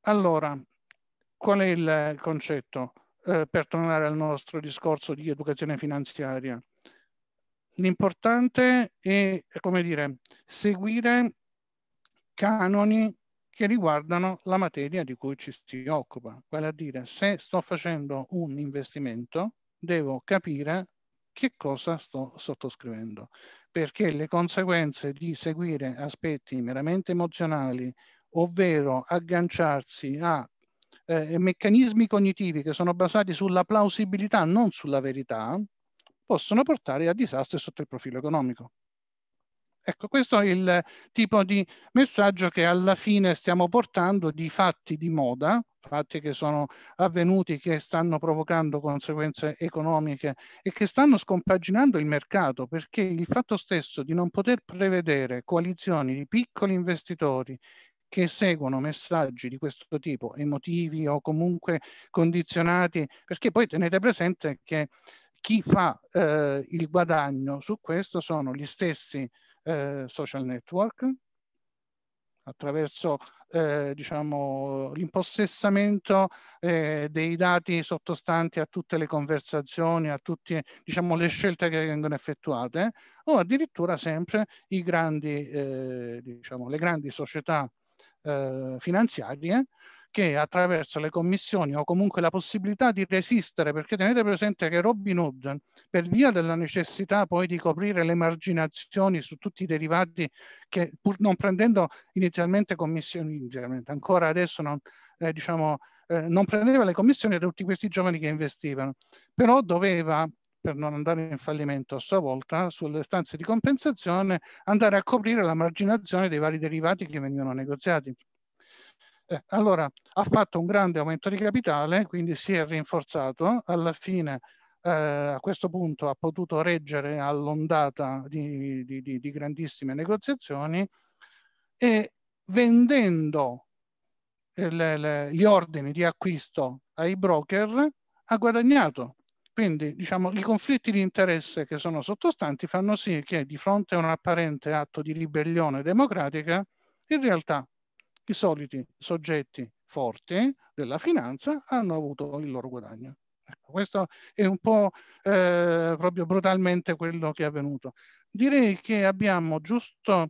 Allora, qual è il concetto eh, per tornare al nostro discorso di educazione finanziaria? L'importante è, come dire, seguire canoni che riguardano la materia di cui ci si occupa. Vale a dire, se sto facendo un investimento, devo capire che cosa sto sottoscrivendo, perché le conseguenze di seguire aspetti meramente emozionali, ovvero agganciarsi a eh, meccanismi cognitivi che sono basati sulla plausibilità, non sulla verità, possono portare a disastri sotto il profilo economico. Ecco, questo è il tipo di messaggio che alla fine stiamo portando, di fatti di moda, fatti che sono avvenuti, che stanno provocando conseguenze economiche e che stanno scompaginando il mercato, perché il fatto stesso di non poter prevedere coalizioni di piccoli investitori che seguono messaggi di questo tipo, emotivi o comunque condizionati, perché poi tenete presente che chi fa eh, il guadagno su questo sono gli stessi Eh, social network, attraverso eh, diciamo, l'impossessamento eh, dei dati sottostanti a tutte le conversazioni, a tutte, diciamo, le scelte che vengono effettuate, o addirittura sempre i grandi, eh, diciamo, le grandi società eh, finanziarie, che attraverso le commissioni o comunque la possibilità di resistere, perché tenete presente che Robinhood, per via della necessità poi di coprire le marginazioni su tutti i derivati, che pur non prendendo inizialmente commissioni, ancora adesso non, eh, diciamo, eh, non prendeva le commissioni da tutti questi giovani che investivano, però doveva, per non andare in fallimento a sua volta, sulle stanze di compensazione andare a coprire la marginazione dei vari derivati che venivano negoziati. Eh, allora, ha fatto un grande aumento di capitale, quindi si è rinforzato, alla fine eh, a questo punto ha potuto reggere all'ondata di, di, di, di grandissime negoziazioni e vendendo le, le, gli ordini di acquisto ai broker ha guadagnato. Quindi, diciamo, i conflitti di interesse che sono sottostanti fanno sì che di fronte a un apparente atto di ribellione democratica, in realtà i soliti soggetti forti della finanza hanno avuto il loro guadagno. Ecco, questo è un po' eh, proprio brutalmente quello che è avvenuto. Direi che abbiamo giusto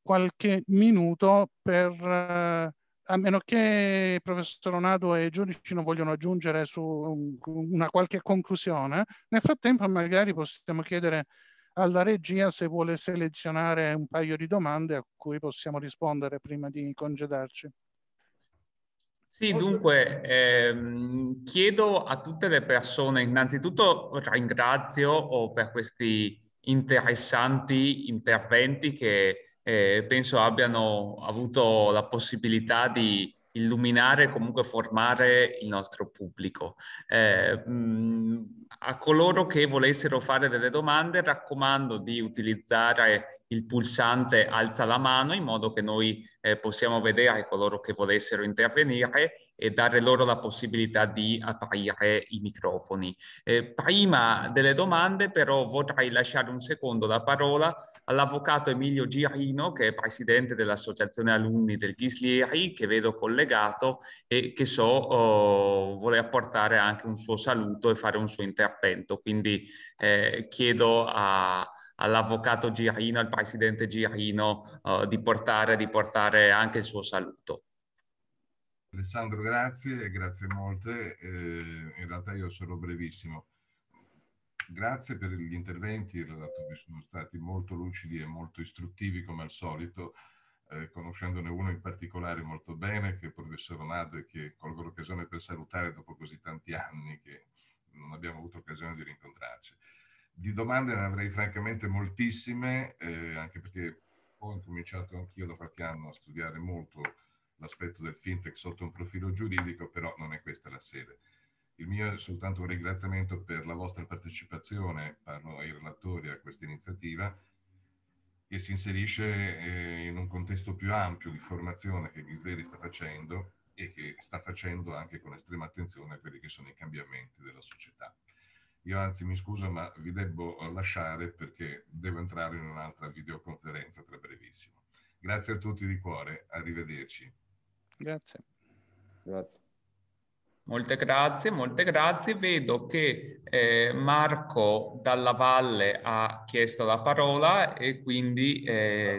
qualche minuto per... Eh, a meno che il professor Onado e i giudici non vogliono aggiungere su un, una qualche conclusione, nel frattempo magari possiamo chiedere alla regia se vuole selezionare un paio di domande a cui possiamo rispondere prima di congedarci. Sì, dunque ehm, chiedo a tutte le persone, innanzitutto ringrazio per questi interessanti interventi che Eh, penso abbiano avuto la possibilità di illuminare e comunque formare il nostro pubblico. Eh, mh, a coloro che volessero fare delle domande raccomando di utilizzare il pulsante alza la mano in modo che noi eh, possiamo vedere coloro che volessero intervenire e dare loro la possibilità di aprire i microfoni. Eh, prima delle domande però vorrei lasciare un secondo la parola all'avvocato Emilio Girino, che è presidente dell'Associazione Alunni del Ghislieri, che vedo collegato e che so oh, vuole apportare anche un suo saluto e fare un suo intervento. Quindi eh, chiedo all'avvocato Girino, al presidente Girino, oh, di portare, di portare anche il suo saluto. Alessandro, grazie, grazie molte. Eh, in realtà io sarò brevissimo. Grazie per gli interventi, i relatori sono stati molto lucidi e molto istruttivi come al solito, eh, conoscendone uno in particolare molto bene, che è il professor Onado, e che colgo l'occasione per salutare dopo così tanti anni che non abbiamo avuto occasione di rincontrarci. Di domande ne avrei francamente moltissime, eh, anche perché ho incominciato anch'io da qualche anno a studiare molto l'aspetto del fintech sotto un profilo giuridico, però non è questa la sede. Il mio è soltanto un ringraziamento per la vostra partecipazione, parlo ai relatori, a questa iniziativa, che si inserisce eh, in un contesto più ampio di formazione che Ghislieri sta facendo e che sta facendo anche con estrema attenzione a quelli che sono i cambiamenti della società. Io anzi mi scuso, ma vi devo lasciare perché devo entrare in un'altra videoconferenza tra brevissimo. Grazie a tutti di cuore, arrivederci. Grazie. Grazie. Molte grazie, molte grazie. Vedo che eh, Marco Dalla Valle ha chiesto la parola e quindi... Eh,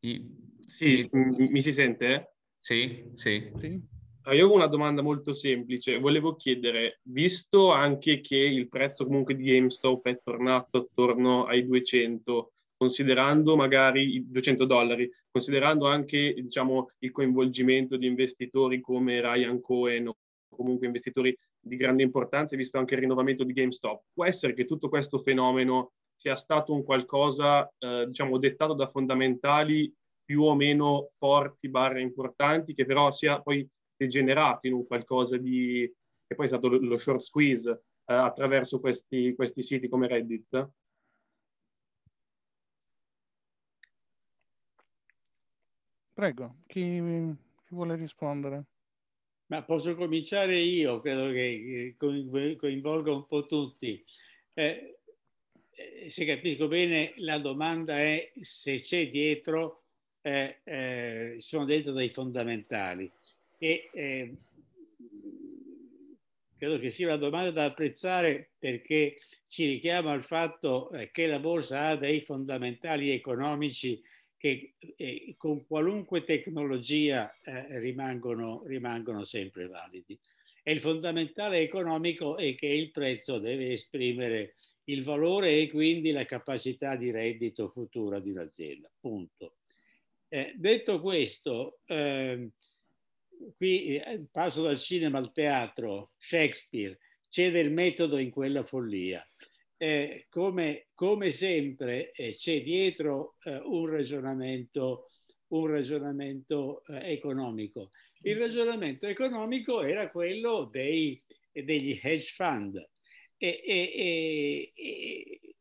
i, sì, i, mi si sente? Sì, sì. sì. Allora, io ho una domanda molto semplice. Volevo chiedere, visto anche che il prezzo comunque di GameStop è tornato attorno ai duecento, considerando magari i duecento dollari, considerando anche, diciamo, il coinvolgimento di investitori come Ryan Cohen o comunque investitori di grande importanza, visto anche il rinnovamento di GameStop, può essere che tutto questo fenomeno sia stato un qualcosa, eh, diciamo, dettato da fondamentali più o meno forti barra importanti, che però sia poi degenerato in un qualcosa di... che poi è stato lo short squeeze eh, attraverso questi, questi siti come Reddit? Prego, chi, chi vuole rispondere? Ma posso cominciare io, credo che coinvolga un po' tutti. Eh, se capisco bene, la domanda è se c'è dietro, eh, eh, sono dentro dei fondamentali. E eh, credo che sia una domanda da apprezzare perché ci richiama al fatto che la borsa ha dei fondamentali economici che eh, con qualunque tecnologia eh, rimangono, rimangono sempre validi. E il fondamentale economico è che il prezzo deve esprimere il valore e quindi la capacità di reddito futura di un'azienda, punto. Eh, detto questo, eh, qui eh, passo dal cinema al teatro, Shakespeare, cede il metodo in quella follia. Eh, come, come sempre eh, c'è dietro eh, un ragionamento, un ragionamento eh, economico. Il ragionamento economico era quello dei, degli hedge fund. E, e, e,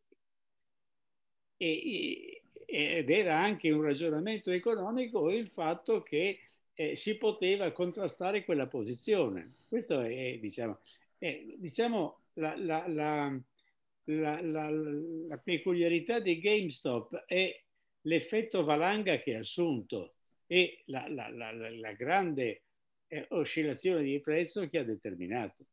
e, ed era anche un ragionamento economico il fatto che eh, si poteva contrastare quella posizione. Questo è, diciamo, è, diciamo la, la, la, la, la, la peculiarità di GameStop è l'effetto valanga che ha assunto e la, la, la, la grande eh, oscillazione di prezzo che ha determinato.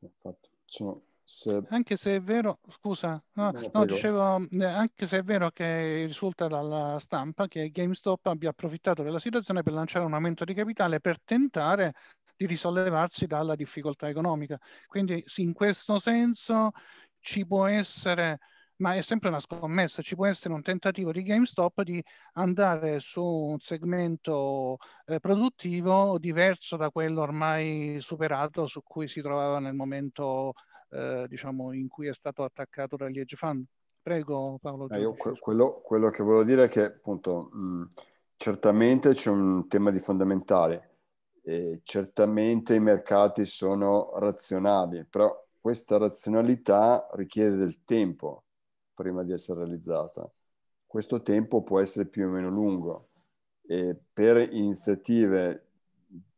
Infatti, sono... Se... Anche se è vero, scusa, no, no, no, dicevo, anche se è vero che risulta dalla stampa che GameStop abbia approfittato della situazione per lanciare un aumento di capitale per tentare di risollevarsi dalla difficoltà economica. Quindi in questo senso ci può essere, ma è sempre una scommessa, ci può essere un tentativo di GameStop di andare su un segmento eh, produttivo diverso da quello ormai superato su cui si trovava nel momento eh, diciamo in cui è stato attaccato dagli hedge fund. Prego Paolo. Eh, io, que quello, quello che volevo dire è che appunto mh, certamente c'è un tema di fondamentale e certamente i mercati sono razionali, però questa razionalità richiede del tempo prima di essere realizzata. Questo tempo può essere più o meno lungo e per iniziative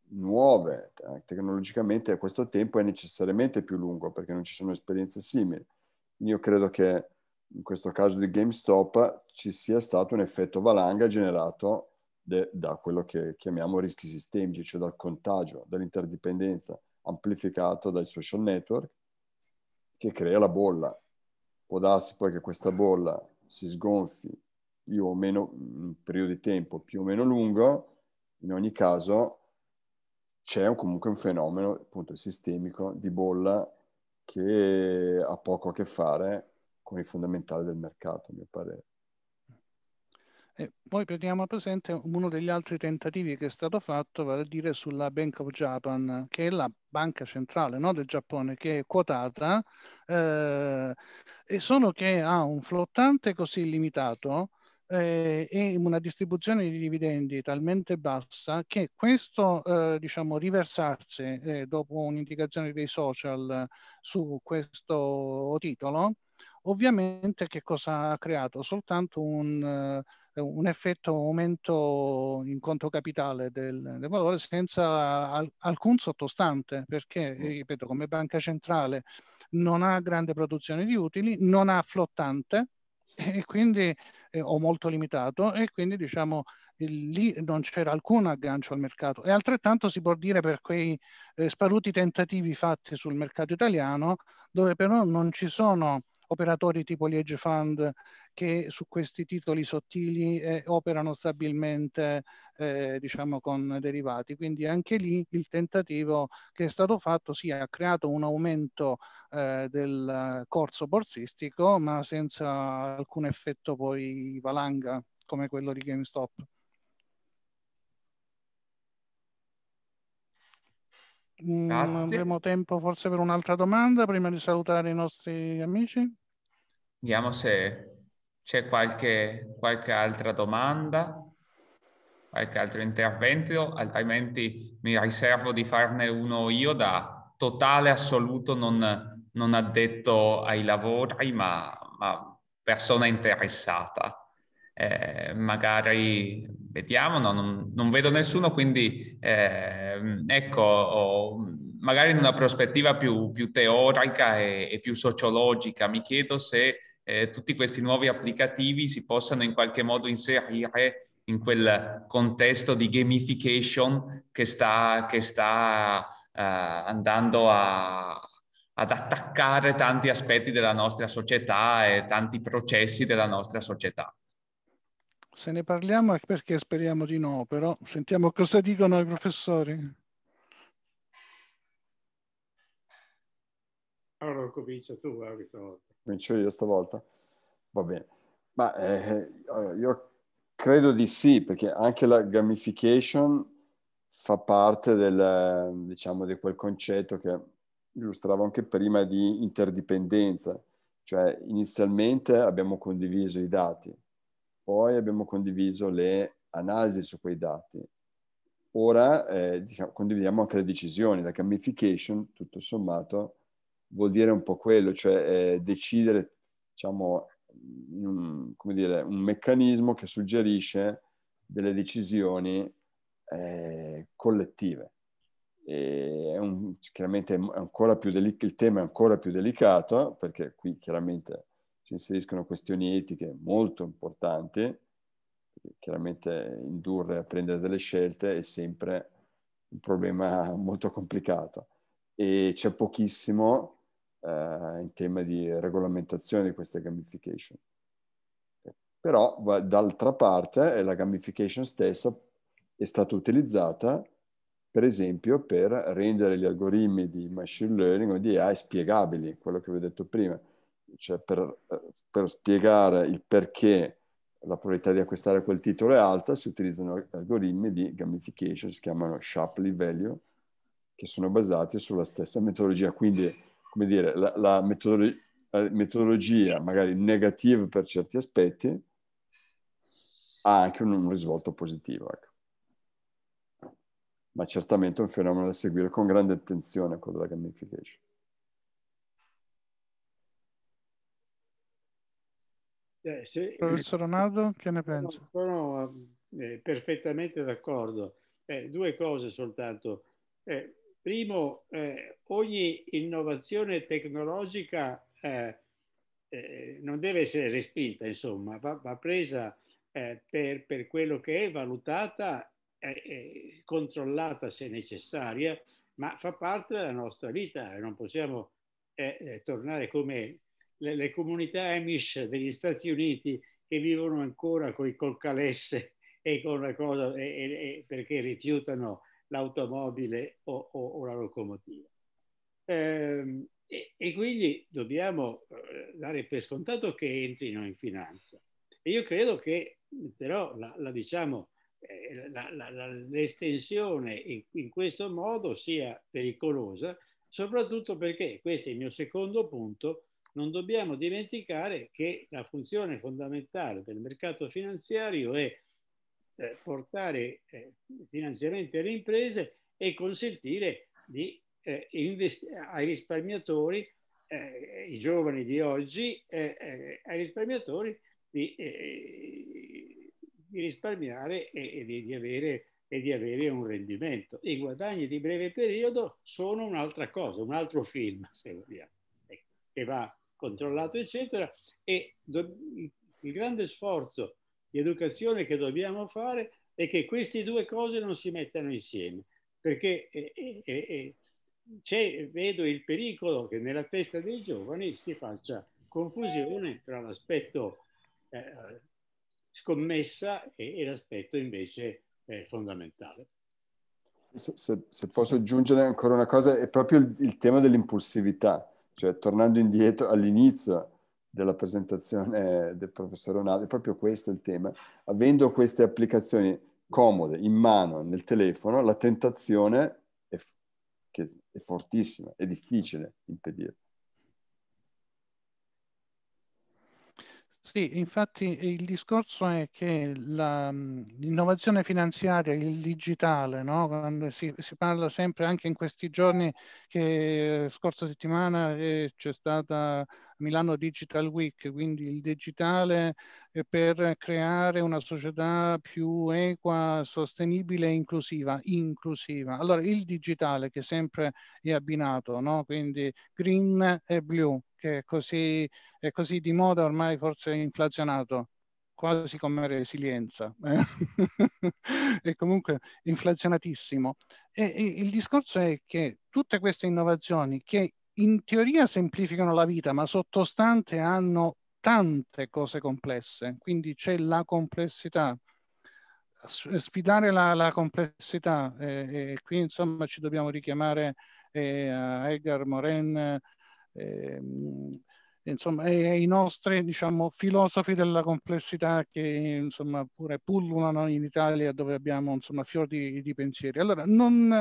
nuove tecnologicamente questo tempo è necessariamente più lungo perché non ci sono esperienze simili. Io credo che in questo caso di GameStop ci sia stato un effetto valanga generato da quello che chiamiamo rischi sistemici, cioè dal contagio, dall'interdipendenza, amplificato dai social network che crea la bolla. Può darsi poi che questa bolla si sgonfi più o meno in un periodo di tempo più o meno lungo, in ogni caso c'è comunque un fenomeno appunto sistemico di bolla che ha poco a che fare con i fondamentali del mercato, a mio parere. E poi teniamo presente uno degli altri tentativi che è stato fatto, vale a dire sulla Bank of Japan, che è la banca centrale, no, del Giappone, che è quotata, eh, e solo che ha un flottante così limitato eh, e una distribuzione di dividendi talmente bassa che questo eh, diciamo riversarsi eh, dopo un'indicazione dei social su questo titolo, ovviamente che cosa ha creato? Soltanto un... un effetto aumento in conto capitale del, del valore senza al, alcun sottostante, perché, ripeto, come banca centrale non ha grande produzione di utili, non ha flottante e quindi eh, o molto limitato e quindi diciamo lì non c'era alcun aggancio al mercato. E altrettanto si può dire per quei eh, sparuti tentativi fatti sul mercato italiano, dove però non ci sono operatori tipo gli hedge fund che su questi titoli sottili eh, operano stabilmente eh, diciamo con derivati. Quindi anche lì il tentativo che è stato fatto sì, ha creato un aumento eh, del corso borsistico ma senza alcun effetto poi valanga come quello di GameStop. Mm, avremo tempo forse per un'altra domanda prima di salutare i nostri amici. Vediamo se c'è qualche, qualche altra domanda, qualche altro intervento, altrimenti mi riservo di farne uno io da totale assoluto non, non addetto ai lavori ma, ma persona interessata. Eh, magari vediamo, no, non, non vedo nessuno, quindi eh, ecco, o magari in una prospettiva più, più teorica e, e più sociologica mi chiedo se eh, tutti questi nuovi applicativi si possano in qualche modo inserire in quel contesto di gamification che sta, che sta eh, andando a ad attaccare tanti aspetti della nostra società e tanti processi della nostra società. Se ne parliamo è perché speriamo di no, però sentiamo cosa dicono i professori. Allora comincia tu eh, questa volta. Comincio io stavolta? Va bene. Ma eh, allora, io credo di sì, perché anche la gamification fa parte del, diciamo, di quel concetto che illustravo anche prima di interdipendenza, cioè inizialmente abbiamo condiviso i dati, poi abbiamo condiviso le analisi su quei dati, ora eh, diciamo, condividiamo anche le decisioni. La gamification, tutto sommato, vuol dire un po' quello, cioè eh, decidere, diciamo, un, come dire, un meccanismo che suggerisce delle decisioni eh, collettive. E è un, chiaramente è ancora più delic- il tema è ancora più delicato, perché qui chiaramente si inseriscono questioni etiche molto importanti, chiaramente indurre a prendere delle scelte è sempre un problema molto complicato, e c'è pochissimo eh, in tema di regolamentazione di questa gamification. Però d'altra parte la gamification stessa è stata utilizzata per esempio per rendere gli algoritmi di machine learning o di A I spiegabili, quello che vi ho detto prima, cioè per, per spiegare il perché la probabilità di acquistare quel titolo è alta, si utilizzano algoritmi di gamification, si chiamano Shapley Value, che sono basati sulla stessa metodologia. Quindi, come dire, la, la, metodolo- la metodologia magari negativa per certi aspetti ha anche un, un risvolto positivo, ecco. Ma certamente è un fenomeno da seguire con grande attenzione, quello della gamification. Eh, sì. Professor Onado, che ne pensa? Sono, sono eh, perfettamente d'accordo. Eh, due cose soltanto. Eh, primo, eh, ogni innovazione tecnologica eh, eh, non deve essere respinta, insomma, va, va presa eh, per, per quello che è, valutata, eh, eh, controllata se necessaria, ma fa parte della nostra vita e non possiamo eh, eh, tornare come... Le, le comunità Amish degli Stati Uniti che vivono ancora coi, col calesse e con la cosa e, e, perché rifiutano l'automobile o, o, o la locomotiva. Ehm, e, e quindi dobbiamo dare per scontato che entrino in finanza. E io credo che però la, la, diciamo, la, la, la, l'estensione in, in questo modo sia pericolosa, soprattutto perché, questo è il mio secondo punto, non dobbiamo dimenticare che la funzione fondamentale del mercato finanziario è eh, portare eh, finanziamenti alle imprese e consentire di, eh, invest- ai risparmiatori, eh, i giovani di oggi, eh, eh, ai risparmiatori di, eh, di risparmiare e, e, di, di avere, e di avere un rendimento. I guadagni di breve periodo sono un'altra cosa, un altro film, se vogliamo, che va controllato, eccetera, e do- il grande sforzo di educazione che dobbiamo fare è che queste due cose non si mettano insieme, perché eh, eh, eh, c'è, vedo il pericolo che nella testa dei giovani si faccia confusione tra l'aspetto eh, scommessa e, e l'aspetto invece eh, fondamentale. Se, se, se posso aggiungere ancora una cosa, è proprio il, il tema dell'impulsività. Cioè, tornando indietro all'inizio della presentazione del professor Onado, è proprio questo il tema. Avendo queste applicazioni comode, in mano, nel telefono, la tentazione è, che è fortissima, è difficile impedirla. Sì, infatti il discorso è che la, l'innovazione finanziaria, il digitale, no? Quando si, si parla sempre, anche in questi giorni, che scorsa settimana eh, c'è stata Milano Digital Week, quindi il digitale per creare una società più equa, sostenibile e inclusiva. inclusiva. Allora, il digitale che sempre è abbinato, no? Quindi green e blu, che è così, è così di moda ormai, forse inflazionato, quasi come resilienza, e comunque inflazionatissimo. E, e il discorso è che tutte queste innovazioni che in teoria semplificano la vita, ma sottostante hanno tante cose complesse, quindi c'è la complessità. Sfidare la, la complessità, eh, e qui insomma ci dobbiamo richiamare eh, a Edgar Morin, eh, insomma, e ai nostri, diciamo, filosofi della complessità che, insomma, pure pullulano in Italia, dove abbiamo, insomma, fior di, di pensieri. Allora, non,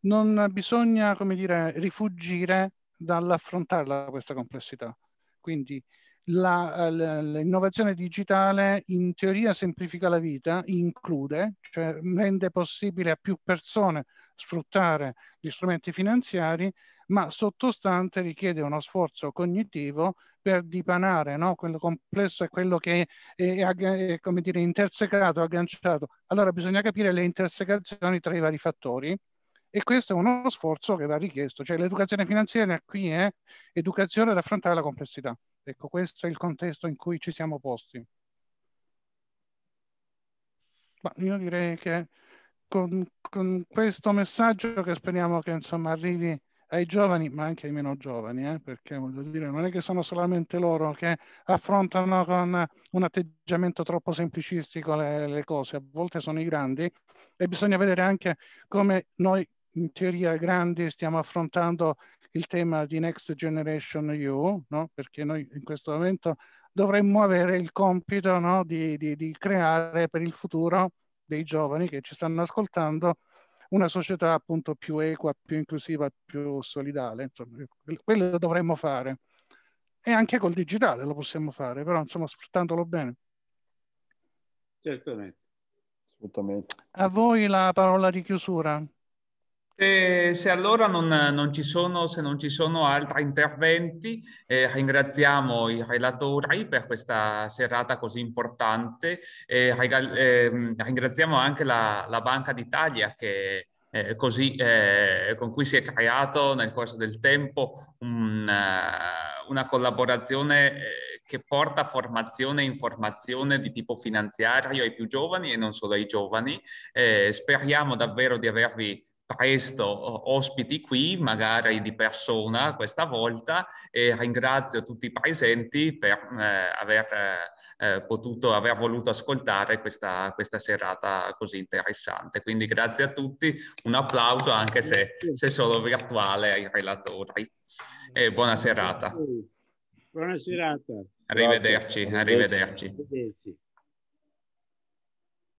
non bisogna, come dire, rifuggire dall'affrontarla questa complessità. Quindi la, la, l'innovazione digitale in teoria semplifica la vita, include, cioè rende possibile a più persone sfruttare gli strumenti finanziari, ma sottostante richiede uno sforzo cognitivo per dipanare, no? Quello complesso è quello che è, è, è, come dire, intersecato, agganciato. Allora bisogna capire le intersecazioni tra i vari fattori, e questo è uno sforzo che va richiesto, cioè l'educazione finanziaria qui è educazione ad affrontare la complessità. Ecco, questo è il contesto in cui ci siamo posti. Ma io direi che con, con questo messaggio, che speriamo che, insomma, arrivi ai giovani, ma anche ai meno giovani, eh, perché, voglio dire, non è che sono solamente loro che affrontano con un atteggiamento troppo semplicistico le, le cose, a volte sono i grandi, e bisogna vedere anche come noi, in teoria grandi, stiamo affrontando il tema di Next Generation E U, no? Perché noi in questo momento dovremmo avere il compito, no? di, di, di creare per il futuro dei giovani che ci stanno ascoltando una società, appunto, più equa, più inclusiva, più solidale. Insomma, quello dovremmo fare, e anche col digitale lo possiamo fare, però, insomma, sfruttandolo bene. Certamente. Certamente. A voi la parola di chiusura. Eh, se allora non, non ci sono, se non ci sono altri interventi, eh, ringraziamo i relatori per questa serata così importante, eh, regal, eh, ringraziamo anche la, la Banca d'Italia che eh, così, eh, con cui si è creato nel corso del tempo un, uh, una collaborazione eh, che porta formazione e informazione di tipo finanziario ai più giovani e non solo ai giovani. Eh, speriamo davvero di avervi presto ospiti qui, magari di persona questa volta, e ringrazio tutti i presenti per eh, aver eh, potuto, aver voluto ascoltare questa, questa serata così interessante. Quindi grazie a tutti, un applauso anche se, se solo virtuale ai relatori, e buona serata. Buona serata. Arrivederci, arrivederci. Arrivederci.